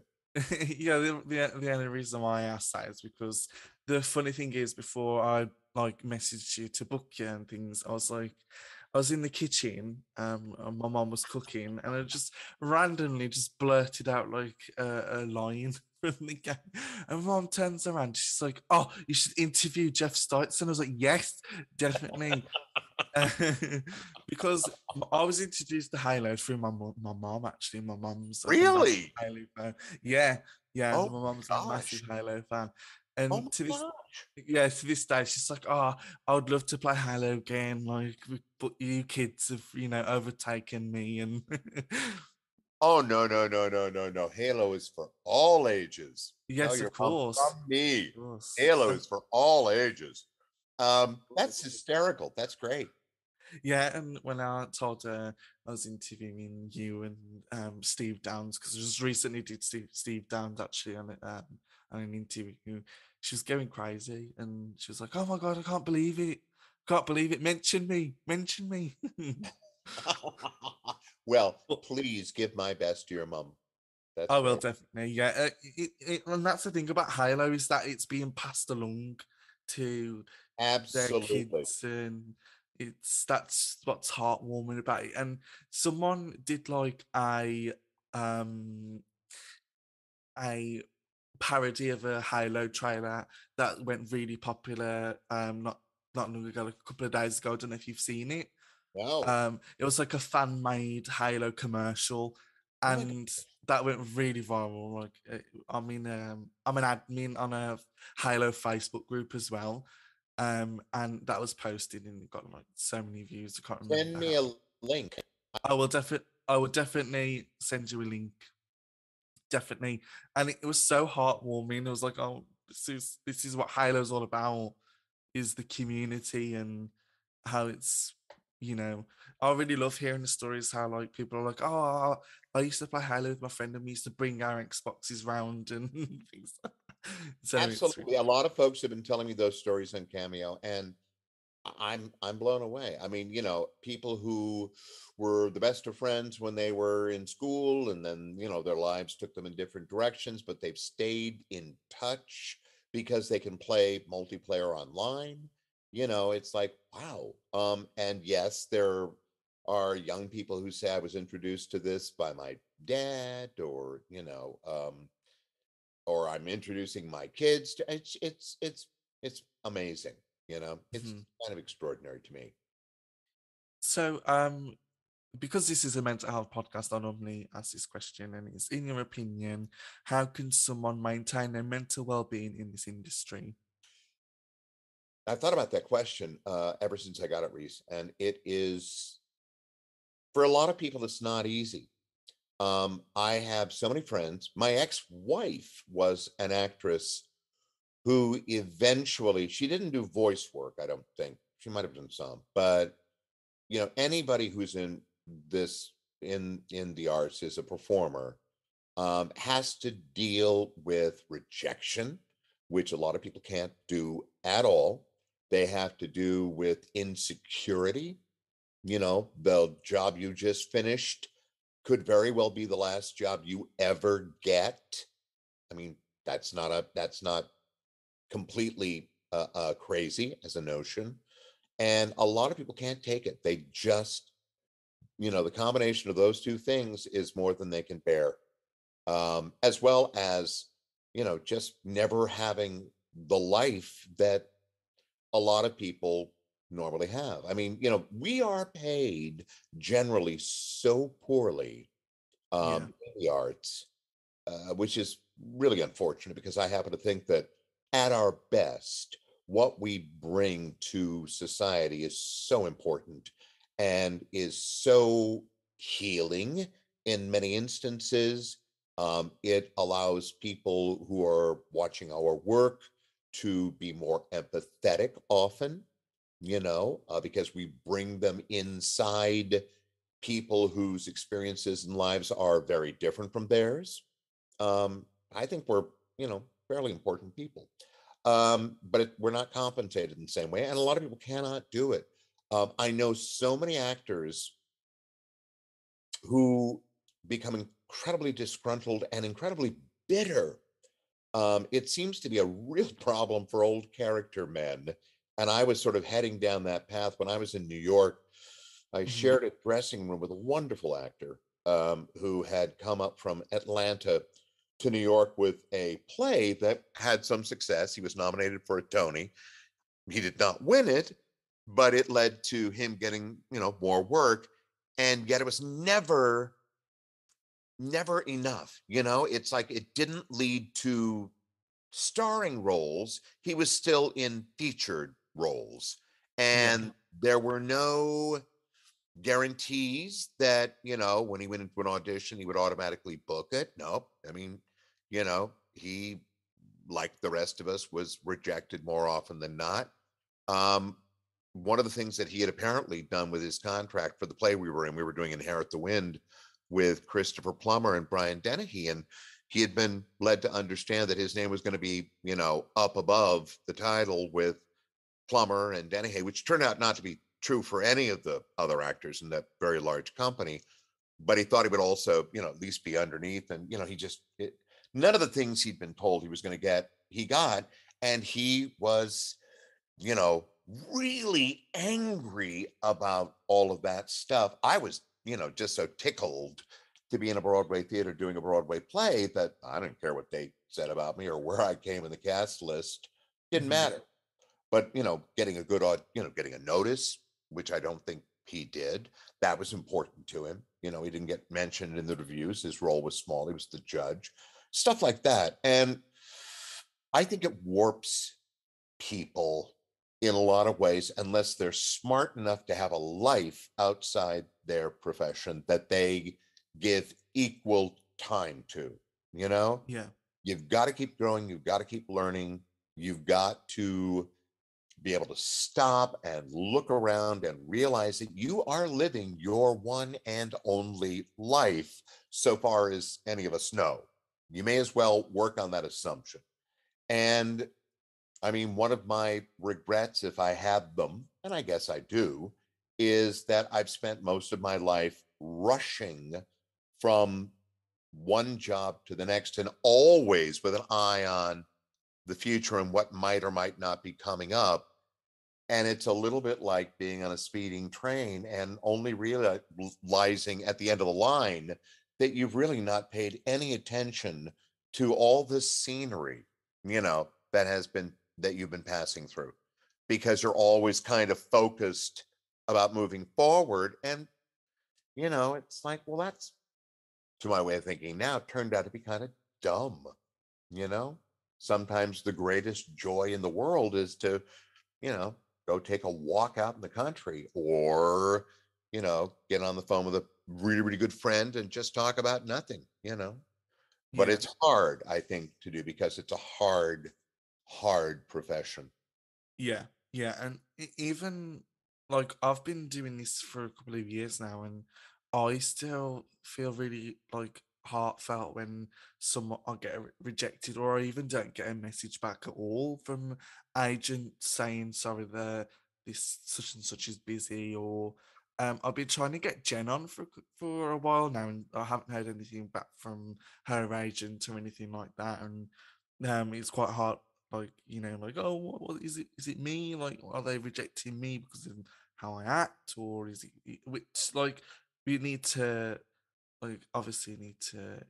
yeah, the, the, the only reason why I asked that is because the funny thing is, before I like messaged you to book you and things, I was like, I was in the kitchen, um, and my mom was cooking, and I just randomly just blurted out like a, a line from the game. And mom turns around, she's like, "Oh, you should interview Jeff Steitzer." I was like, "Yes, definitely," because I was introduced to Halo through my my mom actually. My mom's like, really a Halo fan. Yeah, yeah. Oh, my mom's like, a massive Halo fan. And oh to this, gosh. yeah, to this day, she's like, "Oh, I would love to play Halo again. Like, but you kids have, you know, overtaken me." And oh no, no, no, no, no, no! Halo is for all ages. Yes, no, of, course. From me. of course. Halo is for all ages. Um, that's hysterical. That's great. Yeah, and when I told her I was interviewing you and um, Steve Downes, because I just recently did Steve, Steve Downes actually on it. Um, And an interview, she was going crazy, and she was like, "Oh my god, I can't believe it! Can't believe it! Mention me, mention me." Well, please give my best to your mum. I will definitely, yeah. Uh, it, it, and that's the thing about Halo is that it's being passed along to Absolutely. their kids, and it's that's what's heartwarming about it. And someone did like a um a. parody of a Halo trailer that went really popular um not not long ago, like a couple of days ago. I don't know if you've seen it. Wow. Um it was like a fan-made Halo commercial, and oh that went really viral. Like I mean um I'm an admin on a Halo Facebook group as well, um and that was posted and it got like so many views. I can't remember. Send me a link. I will definitely I will definitely send you a link. Definitely. And it was so heartwarming. It was like, oh, this is this is what Halo's all about, is the community and how it's you know, I really love hearing the stories how like people are like, oh, I used to play Halo with my friend and we used to bring our Xboxes round and things like that. So absolutely, really- a lot of folks have been telling me those stories on Cameo, and I'm I'm blown away. I mean, you know, people who were the best of friends when they were in school, and then, you know, their lives took them in different directions, but they've stayed in touch because they can play multiplayer online. You know, it's like, wow. Um, and yes, there are young people who say, I was introduced to this by my dad, or, you know, um, or I'm introducing my kids to, it's, it's, it's, it's amazing. You know, it's mm-hmm. kind of extraordinary to me. So, um, because this is a mental health podcast, I normally ask this question, and it's, in your opinion, how can someone maintain their mental well-being in this industry? I've thought about that question uh, ever since I got it, Reese, and it is, for a lot of people, it's not easy. Um, I have so many friends. My ex-wife was an actress who eventually, she didn't do voice work, I don't think. She might have done some, but, you know, anybody who's in this, in, in the arts, is a performer, um, has to deal with rejection, which a lot of people can't do at all. They have to do with insecurity. You know, the job you just finished could very well be the last job you ever get. I mean, that's not a, that's not completely uh, uh, crazy as a notion. And a lot of people can't take it. They just, you know, the combination of those two things is more than they can bear. Um, as well as, you know, just never having the life that a lot of people normally have. I mean, you know, we are paid generally so poorly um, yeah. in the arts, uh, which is really unfortunate, because I happen to think that at our best, what we bring to society is so important and is so healing in many instances. Um, it allows people who are watching our work to be more empathetic often, you know, uh, because we bring them inside people whose experiences and lives are very different from theirs. Um, I think we're, you know, fairly important people, um, but it, we're not compensated in the same way. And a lot of people cannot do it. Um, I know so many actors who become incredibly disgruntled and incredibly bitter. Um, it seems to be a real problem for old character men. And I was sort of heading down that path when I was in New York. I shared a dressing room with a wonderful actor um, who had come up from Atlanta to New York with a play that had some success. He was nominated for a Tony. He did not win it, but it led to him getting, you know, more work. And yet it was never never enough. You know, it's like it didn't lead to starring roles. He was still in featured roles, and yeah. there were no guarantees that, you know, when he went into an audition, he would automatically book it. Nope. I mean, you know, he, like the rest of us, was rejected more often than not. Um, one of the things that he had apparently done with his contract for the play we were in, we were doing Inherit the Wind, with Christopher Plummer and Brian Dennehy, and he had been led to understand that his name was going to be, you know, up above the title with Plummer and Dennehy, which turned out not to be true for any of the other actors in that very large company. But he thought he would also, you know, at least be underneath. And, you know, he just, it, none of the things he'd been told he was going to get, he got. And he was, you know, really angry about all of that stuff. I was, you know, just so tickled to be in a Broadway theater doing a Broadway play that I didn't care what they said about me or where I came in the cast list. Didn't matter. But, you know, getting a good, you know, getting a notice, which I don't think he did, that was important to him. You know, he didn't get mentioned in the reviews. His role was small. He was the judge, stuff like that. And I think it warps people in a lot of ways, unless they're smart enough to have a life outside their profession that they give equal time to, you know? Yeah. You've got to keep growing. You've got to keep learning. You've got to be able to stop and look around and realize that you are living your one and only life, so far as any of us know. You may as well work on that assumption. And I mean, one of my regrets, if I have them, and I guess I do, is that I've spent most of my life rushing from one job to the next, and always with an eye on the future and what might or might not be coming up. And it's a little bit like being on a speeding train and only realizing at the end of the line that you've really not paid any attention to all this scenery, you know, that has been, that you've been passing through, because you're always kind of focused about moving forward. And, you know, it's like, well, that's, to my way of thinking now, turned out to be kind of dumb, you know? Sometimes the greatest joy in the world is to, you know, go take a walk out in the country, or, you know, get on the phone with a really, really good friend and just talk about nothing, you know? Yeah. But it's hard, I think, to do, because it's a hard, hard profession. Yeah, yeah. And even, like, I've been doing this for a couple of years now, and I still feel really, like, heartfelt when someone, I get rejected, or I even don't get a message back at all from agent saying, sorry, the this such and such is busy, or um, I've been trying to get Jen on for, for a while now, and I haven't heard anything back from her agent or anything like that. And um, it's quite hard, like, you know, like, oh, what, what is it? Is it me? Like, are they rejecting me because of how I act, or is it, which, like, we need to, like, obviously need to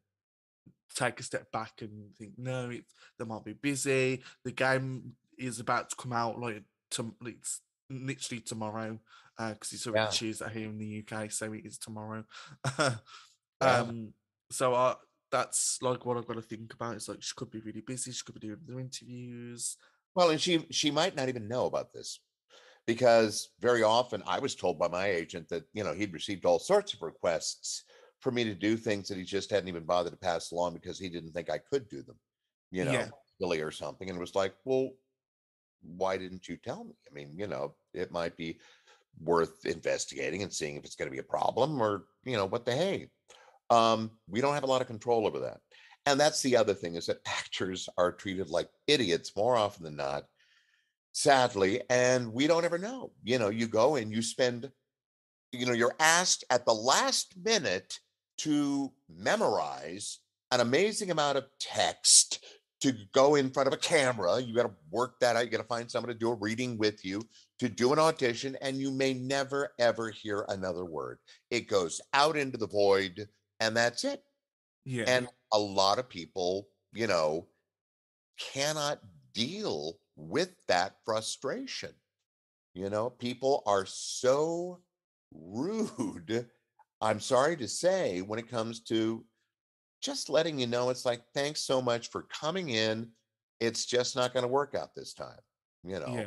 take a step back and think, no, it, they might be busy. The game is about to come out, like, to, it's literally tomorrow, because uh, it's already yeah. Tuesday here in the U K, so it is tomorrow. yeah. Um, so I, that's, like, what I've got to think about. It's like, she could be really busy. She could be doing other interviews. Well, and she she might not even know about this, because very often I was told by my agent that, you know, he'd received all sorts of requests for me to do things that he just hadn't even bothered to pass along because he didn't think I could do them, you know, yeah. silly or something. And it was like, well, why didn't you tell me? I mean, you know, it might be worth investigating and seeing if it's going to be a problem, or, you know, what the hey. Um, we don't have a lot of control over that. And that's the other thing, is that actors are treated like idiots more often than not, sadly, and we don't ever know. You know, you go and you spend, you know, you're asked at the last minute to memorize an amazing amount of text, to go in front of a camera. You got to work that out. You got to find someone to do a reading with you, to do an audition, and you may never, ever hear another word. It goes out into the void, and that's it. Yeah. And a lot of people, you know, cannot deal with that frustration. You know, people are so rude, I'm sorry to say, when it comes to just letting you know, it's like, thanks so much for coming in. It's just not going to work out this time, you know, yeah.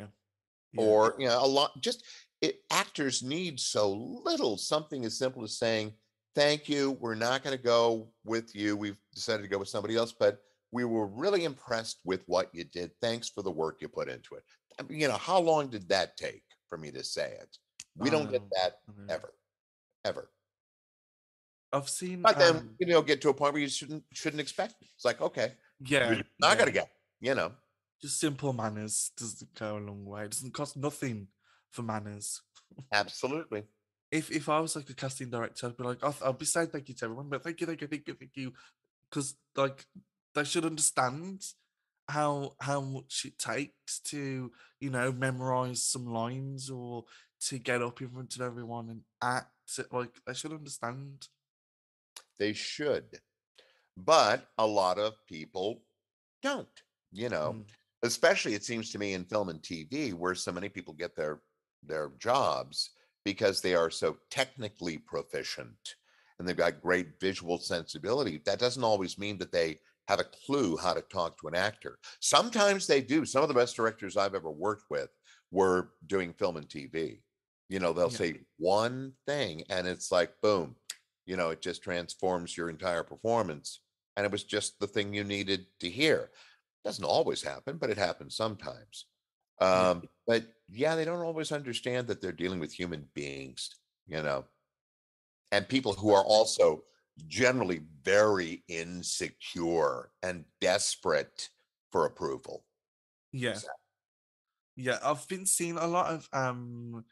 Yeah. Or, you know, a lot, just it, actors need so little, something as simple as saying, thank you. We're not going to go with you. We've decided to go with somebody else, but we were really impressed with what you did. Thanks for the work you put into it. I mean, you know, how long did that take for me to say it? We don't um, get that ever, ever. I've seen, but then um, you know, get to a point where you shouldn't shouldn't expect it. It's like, okay, yeah, I gotta go. You know, just simple manners doesn't go a long way. It doesn't cost nothing for manners. Absolutely. if if I was like a casting director, I'd be like, I'll, I'll be saying thank you to everyone, but thank you, thank you, thank you, thank you, because like they should understand how how much it takes to, you know, memorize some lines, or to get up in front of everyone and act. Like, they should understand. They should. But a lot of people don't, you know, mm. especially it seems to me in film and T V, where so many people get their, their jobs because they are so technically proficient and they've got great visual sensibility. That doesn't always mean that they have a clue how to talk to an actor. Sometimes they do. Some of the best directors I've ever worked with were doing film and T V. You know, they'll yeah. say one thing and it's like, boom, you know, it just transforms your entire performance. And it was just the thing you needed to hear. Doesn't always happen, but it happens sometimes. Um, but yeah, they don't always understand that they're dealing with human beings, you know, and people who are also generally very insecure and desperate for approval. Yeah. So. Yeah, I've been seeing a lot of um,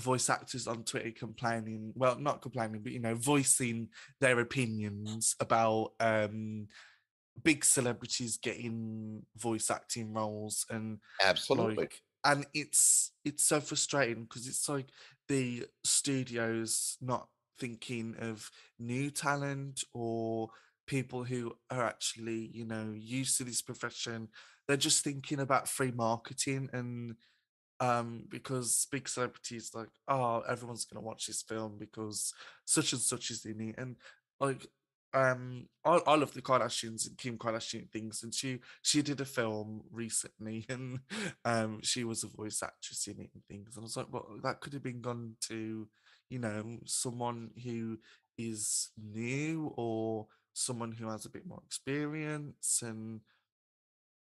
voice actors on Twitter complaining, well, not complaining, but, you know, voicing their opinions about um, big celebrities getting voice acting roles. And absolutely. Like, and it's it's so frustrating because it's like the studios not thinking of new talent or people who are actually, you know, used to this profession. They're just thinking about free marketing, and um, because big celebrities like, oh, everyone's gonna watch this film because such and such is in it. And like, um, I, I love the Kardashians and Kim Kardashian things, and she she did a film recently, and um, she was a voice actress in it and things. And I was like, well, that could have been gone to, you know, someone who is new or someone who has a bit more experience. And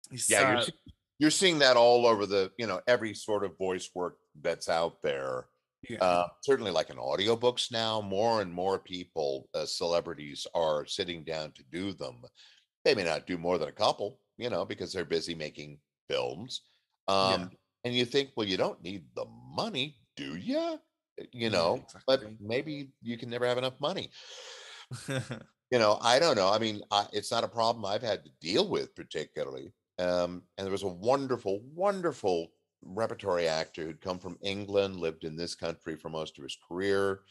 He's yeah, you're, you're seeing that all over the, you know, every sort of voice work that's out there. Yeah. Uh, certainly like in audiobooks now, more and more people, uh, celebrities are sitting down to do them. They may not do more than a couple, you know, because they're busy making films. Um, yeah. And you think, well, you don't need the money, do you? You know, yeah, exactly. But maybe you can never have enough money. You know, I don't know. I mean, I, it's not a problem I've had to deal with particularly. Um, and there was a wonderful, wonderful repertory actor who'd come from England, lived in this country for most of his career,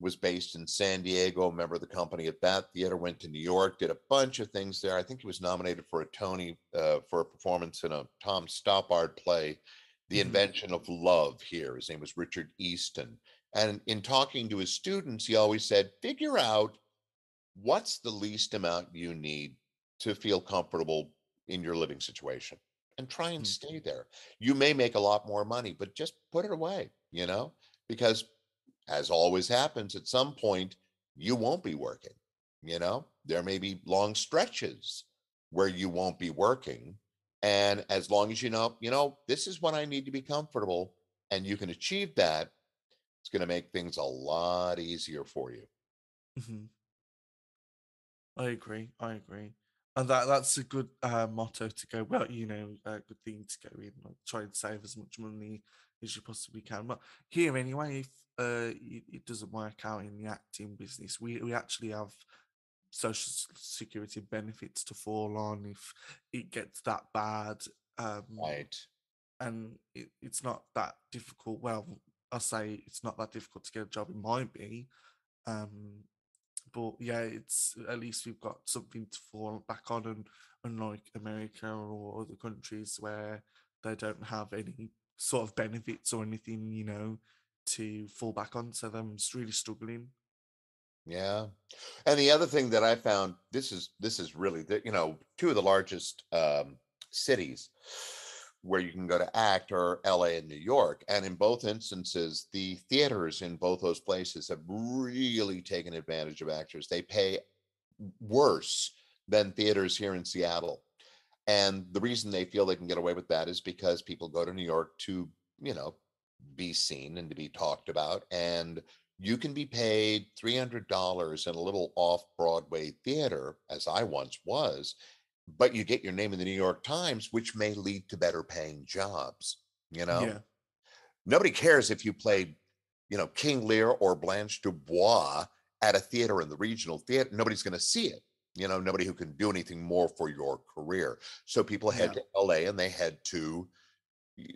was based in San Diego, a member of the company at that theater, went to New York, did a bunch of things there. I think he was nominated for a Tony uh, for a performance in a Tom Stoppard play, The mm-hmm. Invention of Love here. His name was Richard Easton. And in talking to his students, he always said, figure out what's the least amount you need to feel comfortable in your living situation, and try and stay there. You may make a lot more money, but just put it away, you know, because as always happens, at some point you won't be working. You know, there may be long stretches where you won't be working. And as long as you know, you know, this is when I need to be comfortable, and you can achieve that, it's going to make things a lot easier for you. Mm-hmm. I agree. I agree. And that, that's a good uh, motto to go, well, you know, a good thing to go in, like, try and save as much money as you possibly can. But here, anyway, if uh, it, it doesn't work out in the acting business, we, we actually have social security benefits to fall on if it gets that bad. Um, right. And it, it's not that difficult. Well, I'll say it's not that difficult to get a job. It might be. Um, But yeah, it's at least we've got something to fall back on, and unlike America or other countries where they don't have any sort of benefits or anything, you know, to fall back on. So they're just really struggling. Yeah. And the other thing that I found, this is this is really, the, you know, two of the largest um, cities where you can go to act or L A and New York. And in both instances, the theaters in both those places have really taken advantage of actors. They pay worse than theaters here in Seattle. And the reason they feel they can get away with that is because people go to New York to, you know, be seen and to be talked about. And you can be paid three hundred dollars in a little off-Broadway theater, as I once was, but you get your name in the New York Times, which may lead to better paying jobs. You know, yeah. Nobody cares if you played, you know, King Lear or Blanche Dubois at a theater in the regional theater. Nobody's going to see it. You know, nobody who can do anything more for your career. So people head yeah. to L A and they head to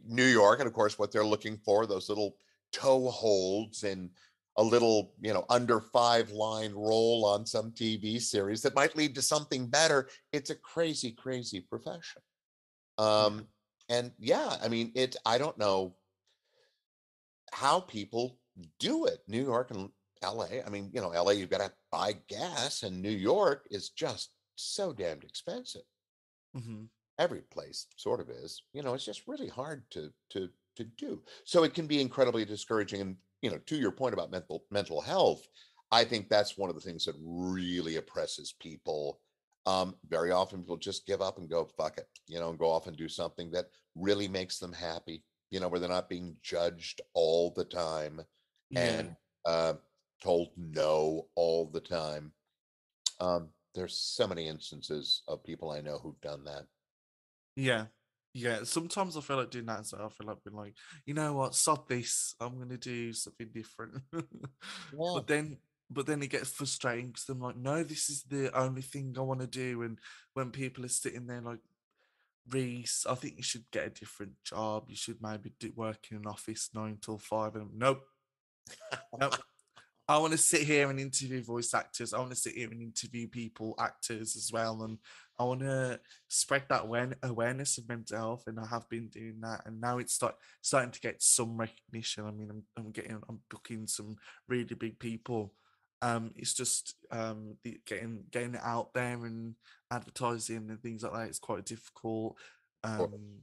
New York. And of course, what they're looking for, those little toe holds and a little, you know, under five line role on some T V series that might lead to something better. It's a crazy, crazy profession. Um, and yeah, I mean, it, I don't know how people do it. New York and L A, I mean, you know, L A, you've got to buy gas, and New York is just so damned expensive. Mm-hmm. Every place sort of is, you know, it's just really hard to, to, to do. So it can be incredibly discouraging. And you know, to your point about mental mental health, I think that's one of the things that really oppresses people Um, very often people just give up and go, fuck it, you know, and go off and do something that really makes them happy, you know, where they're not being judged all the time yeah. and uh, told no all the time. Um, there's so many instances of people I know who've done that. Yeah. Yeah, sometimes I feel like doing that instead. I feel like being like, you know what, sod this. I'm gonna do something different. yeah. But then, but then it gets frustrating because I'm like, no, this is the only thing I want to do. And when people are sitting there like, Reese, I think you should get a different job. You should maybe do, work in an office nine till five. And I'm, nope, nope. I want to sit here and interview voice actors. I want to sit here and interview people, actors as well. And I want to spread that awareness of mental health. And I have been doing that. And now it's start, starting to get some recognition. I mean, I'm, I'm getting, I'm booking some really big people. Um, it's just um, getting, getting it out there and advertising and things like that. It's quite difficult. Um,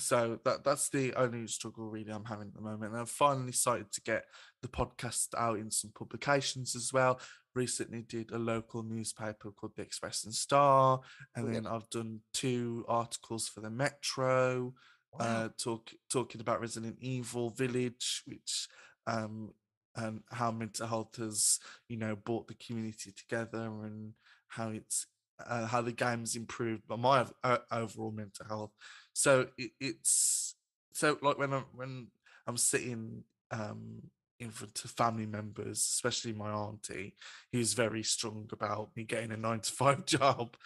So that that's the only struggle really I'm having at the moment. And I've finally started to get the podcast out in some publications as well. Recently did a local newspaper called The Express and Star. And oh, yeah. then I've done two articles for the Metro, wow. uh, talk, talking about Resident Evil Village, which um, and how mental health has, you know, brought the community together and how it's, Uh, how the game's improved, but my uh, overall mental health. So it, it's so like when I'm when I'm sitting um, in front of family members, especially my auntie, who's very strong about me getting a nine to five job.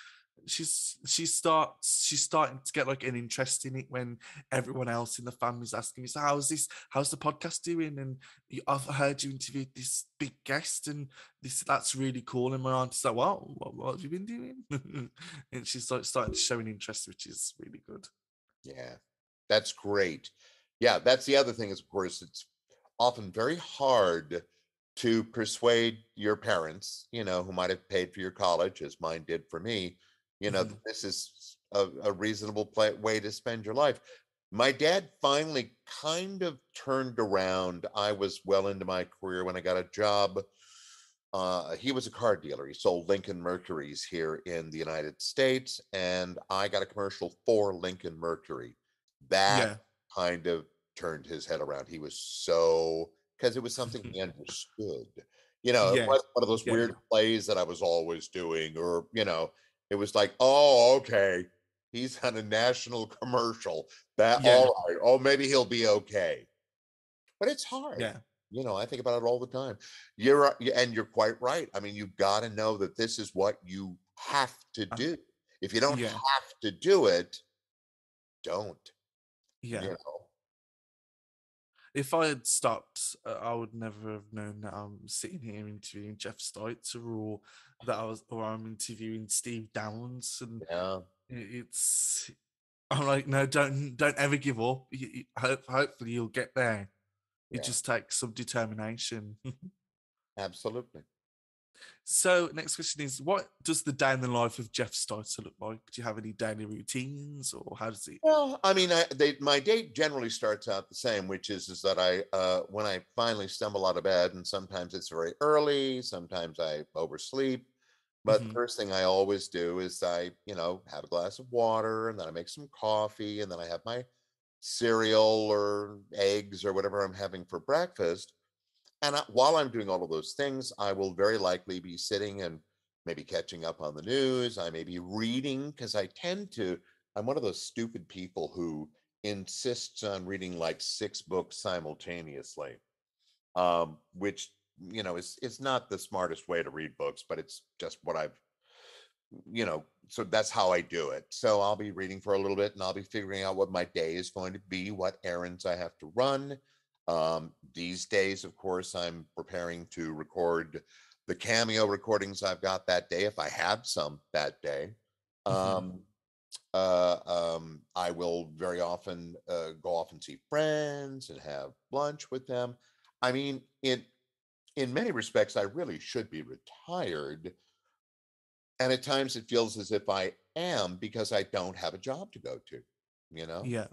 She's she starts she's starting to get like an interest in it when everyone else in the family's asking me, so how's this? How's the podcast doing? And I've heard you interviewed this big guest, and this that's really cool. And my auntie's like, well, what, what have you been doing? And she's like starting to show an interest, which is really good. Yeah, that's great. Yeah, that's the other thing is, of course, it's often very hard to persuade your parents, you know, who might have paid for your college, as mine did for me. You know, mm-hmm. this is a, a reasonable play, way to spend your life. My dad finally kind of turned around. I was well into my career when I got a job. Uh, he was a car dealer. He sold Lincoln Mercuries here in the United States. And I got a commercial for Lincoln Mercury. That yeah. kind of turned his head around. He was so, because it was something he understood. You know, yeah. it wasn't one of those yeah. weird plays that I was always doing or, you know, it was like, oh, okay, he's on a national commercial. That yeah. all right. Oh, maybe he'll be okay. But it's hard. Yeah. You know, I think about it all the time. You're and you're quite right. I mean, you've got to know that this is what you have to do. If you don't yeah. have to do it, don't. Yeah. You know? If I had stopped, uh, I would never have known that I'm sitting here interviewing Jeff Steitzer, or that I was, or I'm interviewing Steve Downes, and yeah. it's. I'm like, no, don't, don't ever give up. You, you, hope, hopefully, you'll get there. It yeah. just takes some determination. Absolutely. So, next question is: what does the day in the life of Jeff Steitzer look like? Do you have any daily routines, or how does it? Well, I mean, I, they, my day generally starts out the same, which is is that I, uh, when I finally stumble out of bed, and sometimes it's very early, sometimes I oversleep, but mm-hmm. the first thing I always do is I, you know, have a glass of water, and then I make some coffee, and then I have my cereal or eggs or whatever I'm having for breakfast. And I, while I'm doing all of those things, I will very likely be sitting and maybe catching up on the news. I may be reading because I tend to, I'm one of those stupid people who insists on reading like six books simultaneously, um, which, you know, is, is not the smartest way to read books, but it's just what I've, you know, so that's how I do it. So I'll be reading for a little bit and I'll be figuring out what my day is going to be, what errands I have to run. Um, these days, of course, I'm preparing to record the cameo recordings I've got that day, if I have some that day. Mm-hmm. Um, uh, um, I will very often uh, go off and see friends and have lunch with them. I mean, in, in many respects, I really should be retired. And at times it feels as if I am because I don't have a job to go to, you know? Yeah.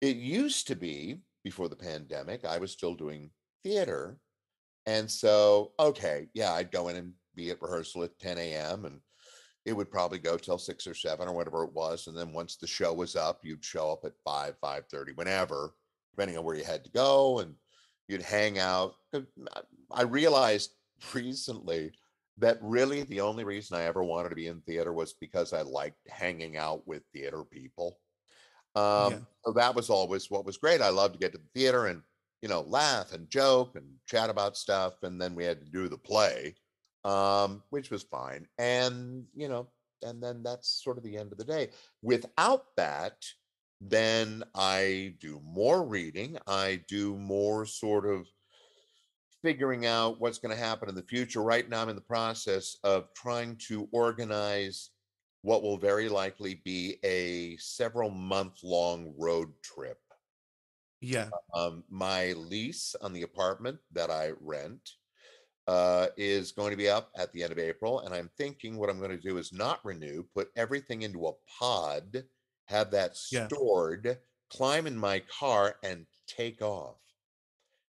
It used to be before the pandemic, I was still doing theater. And so, okay, yeah, I'd go in and be at rehearsal at ten a.m. and, it would probably go till six or seven or whatever it was. And then once the show was up, you'd show up at five, five thirty, whenever, depending on where you had to go, and you'd hang out. I realized recently that really the only reason I ever wanted to be in theater was because I liked hanging out with theater people. Um, yeah. So that was always what was great. I loved to get to the theater and, you know, laugh and joke and chat about stuff. And then we had to do the play, um, which was fine. And, you know, and then that's sort of the end of the day. Without that, then I do more reading. I do more sort of figuring out what's going to happen in the future. Right now, I'm in the process of trying to organize what will very likely be a several month long road trip. Yeah. Um, my lease on the apartment that I rent uh, is going to be up at the end of April. And I'm thinking what I'm going to do is not renew, put everything into a pod, have that stored, yeah. climb in my car and take off.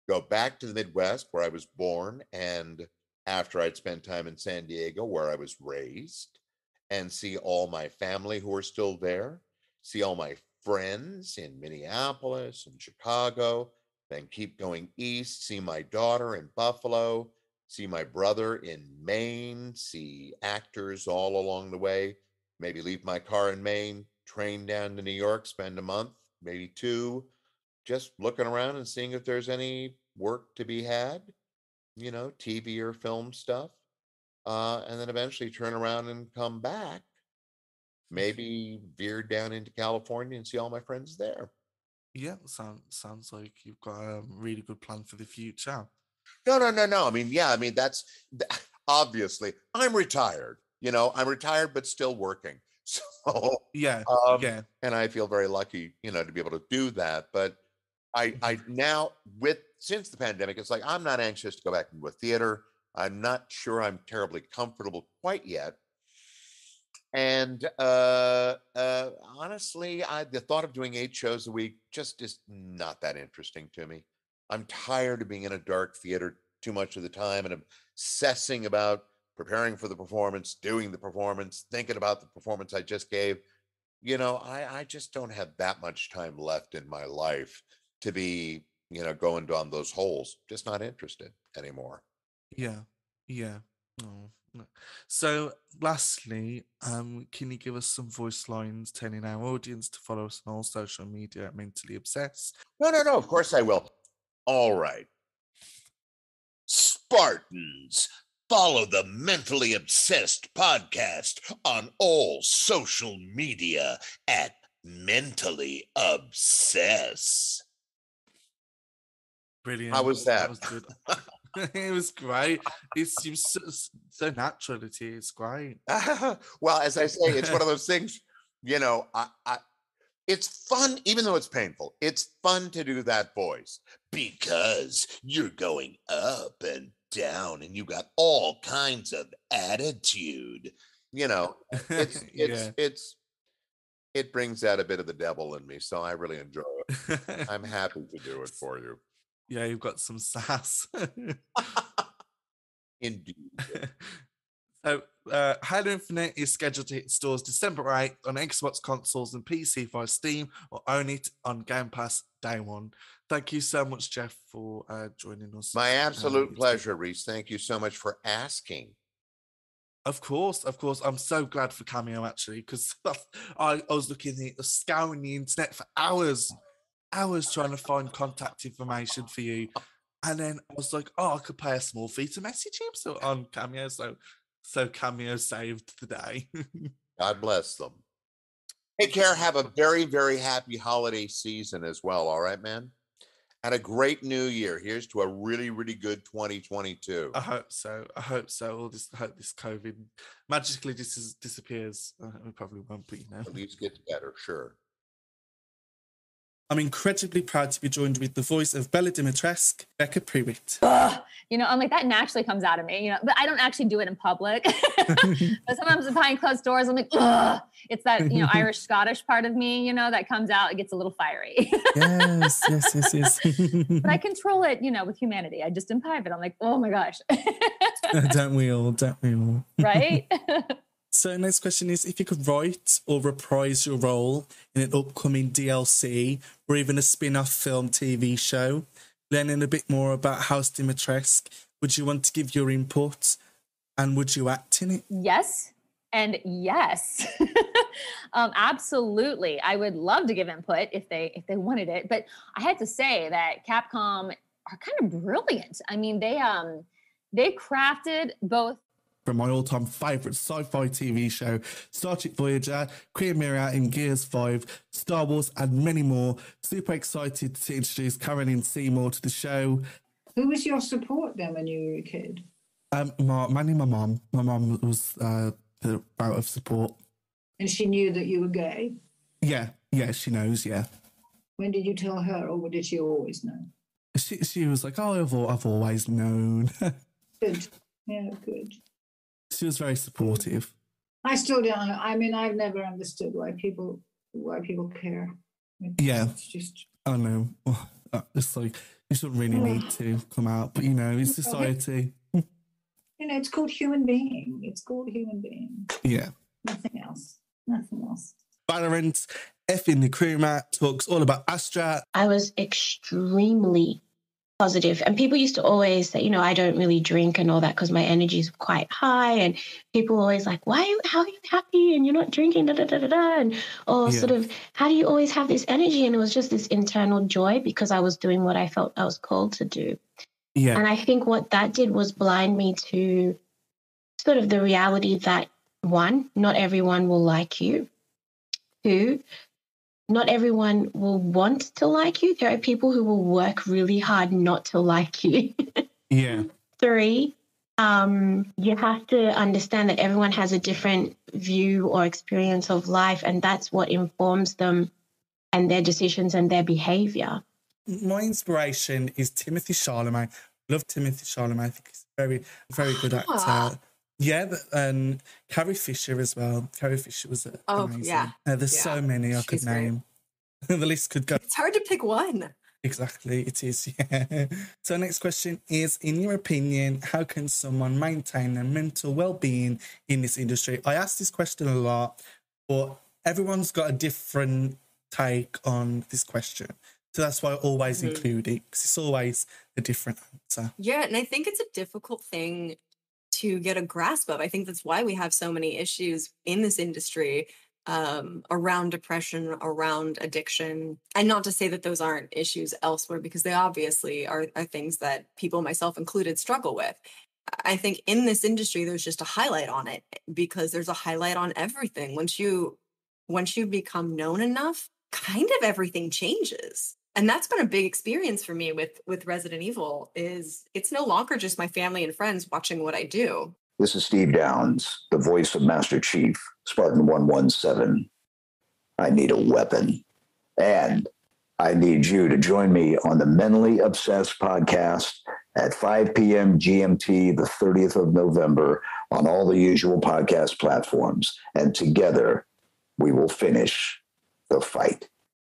Go back to the Midwest where I was born. And after I'd spent time in San Diego where I was raised, and see all my family who are still there, see all my friends in Minneapolis and Chicago, then keep going east, see my daughter in Buffalo, see my brother in Maine, see actors all along the way, maybe leave my car in Maine, train down to New York, spend a month, maybe two, just looking around and seeing if there's any work to be had, you know, T V or film stuff. Uh, and then eventually turn around and come back, maybe veer down into California and see all my friends there. Yeah, sounds sounds like you've got a really good plan for the future. No, no, no, no. I mean, yeah, I mean, that's obviously I'm retired, you know, I'm retired, but still working. So yeah, um, yeah. And I feel very lucky, you know, to be able to do that. But I, I now with since the pandemic, it's like I'm not anxious to go back into a theater. I'm not sure I'm terribly comfortable quite yet. And uh, uh, honestly, I, the thought of doing eight shows a week just is not that interesting to me. I'm tired of being in a dark theater too much of the time and obsessing about preparing for the performance, doing the performance, thinking about the performance I just gave. You know, I, I just don't have that much time left in my life to be, you know, going down those holes. Just not interested anymore. Yeah, yeah. Oh, no. So, lastly, um, can you give us some voice lines telling our audience to follow us on all social media at Mentally Obsessed? No, no, no, of course I will. All right. Spartans, follow the Mentally Obsessed podcast on all social media at Mentally Obsessed. Brilliant. How was that? That was good. It was great. It seems so, so natural. It is great. Well, as I say, it's one of those things, you know, I, I, it's fun, even though it's painful. It's fun to do that voice because you're going up and down and you got all kinds of attitude. You know, it's, it's, yeah. it's, it's it brings out a bit of the devil in me. So I really enjoy it. I'm happy to do it for you. Yeah, you've got some sass. Indeed. So, uh, Halo Infinite is scheduled to hit stores December eighth on Xbox consoles and P C via Steam, or own it on Game Pass day one. Thank you so much, Jeff, for uh, joining us. My absolute um, pleasure, Reese. Thank you so much for asking. Of course, of course. I'm so glad for Cameo, actually, because I, I was looking at scouring the internet for hours. hours trying to find contact information for you, and then I was like, oh, I could pay a small fee to message him so on Cameo, so so Cameo saved the day. God bless them. Take care. Have a very, very happy holiday season as well. All right, man, and a great new year. Here's to a really, really good twenty twenty-two. I hope so. I hope so. All this, I hope this COVID magically dis- disappears. Uh, we probably won't, but you know, at least gets better. Sure. I'm incredibly proud to be joined with the voice of Bella Dimitrescu, Becca Pruitt. Ugh. You know, I'm like, that naturally comes out of me, you know, but I don't actually do it in public. But sometimes behind closed doors, I'm like, ugh. It's that, you know, Irish Scottish part of me, you know, that comes out. It gets a little fiery. yes, yes, yes, yes. But I control it, you know, with humanity. I just imbibe it. I'm like, oh my gosh. Don't we all, don't we all. Right? So next question is, if you could write or reprise your role in an upcoming D L C or even a spin-off film, T V show, learning a bit more about House Dimitrescu, would you want to give your input and would you act in it? Yes. And yes, um, absolutely. I would love to give input if they if they wanted it. But I had to say that Capcom are kind of brilliant. I mean, they um they crafted both. From my all-time favorite sci-fi T V show, Star Trek Voyager, Queen Mirror in Gears five, Star Wars, and many more. Super excited to introduce Caroline Seymour to the show. Who was your support then when you were a kid? Um, my, mainly my mum. My mum was... Uh, the bout of support. And she knew that you were gay? Yeah, yeah, she knows, yeah. When did you tell her, or did she always know? She she was like, oh, I've, I've always known. Good, yeah, good. She was very supportive. I still don't know. I mean, I've never understood why people, why people care. It's yeah, it's just... I know. It's like, you shouldn't really need to come out, but, you know, in society... You know, it's called human being. It's called human being. Yeah. Nothing else. Nothing else. Valorant, effing Nkrumah talks all about Astra. I was extremely positive. And people used to always say, you know, I don't really drink and all that because my energy is quite high. And people were always like, why, how are you happy and you're not drinking? Da, da, da, da, da. And or yeah. sort of, how do you always have this energy? And it was just this internal joy because I was doing what I felt I was called to do. Yeah. And I think what that did was blind me to sort of the reality that, one, not everyone will like you. Two, not everyone will want to like you. There are people who will work really hard not to like you. Yeah. Three, um, you have to understand that everyone has a different view or experience of life, and that's what informs them and their decisions and their behavior. My inspiration is Timothée Chalamet. Love Timothée Chalamet. I think he's a very, very good actor. Aww. Yeah, and um, Carrie Fisher as well. Carrie Fisher was amazing. Oh, yeah. Uh, there's yeah. so many I She's could name. The list could go. It's hard to pick one. Exactly, it is, yeah. So next question is, in your opinion, how can someone maintain their mental well-being in this industry? I ask this question a lot, but everyone's got a different take on this question. So that's why I always mm-hmm. include it, because it's always a different answer. Yeah, and I think it's a difficult thing to get a grasp of. I think that's why we have so many issues in this industry um, around depression, around addiction. And not to say that those aren't issues elsewhere, because they obviously are, are things that people, myself included, struggle with. I think in this industry, there's just a highlight on it, because there's a highlight on everything. Once you, once you become known enough, kind of everything changes. And that's been a big experience for me with, with Resident Evil, is it's no longer just my family and friends watching what I do. This is Steve Downes, the voice of Master Chief, Spartan one one seven. I need a weapon. And I need you to join me on the Mentally Obsessed podcast at five p.m. G M T, the thirtieth of November, on all the usual podcast platforms. And together, we will finish the fight.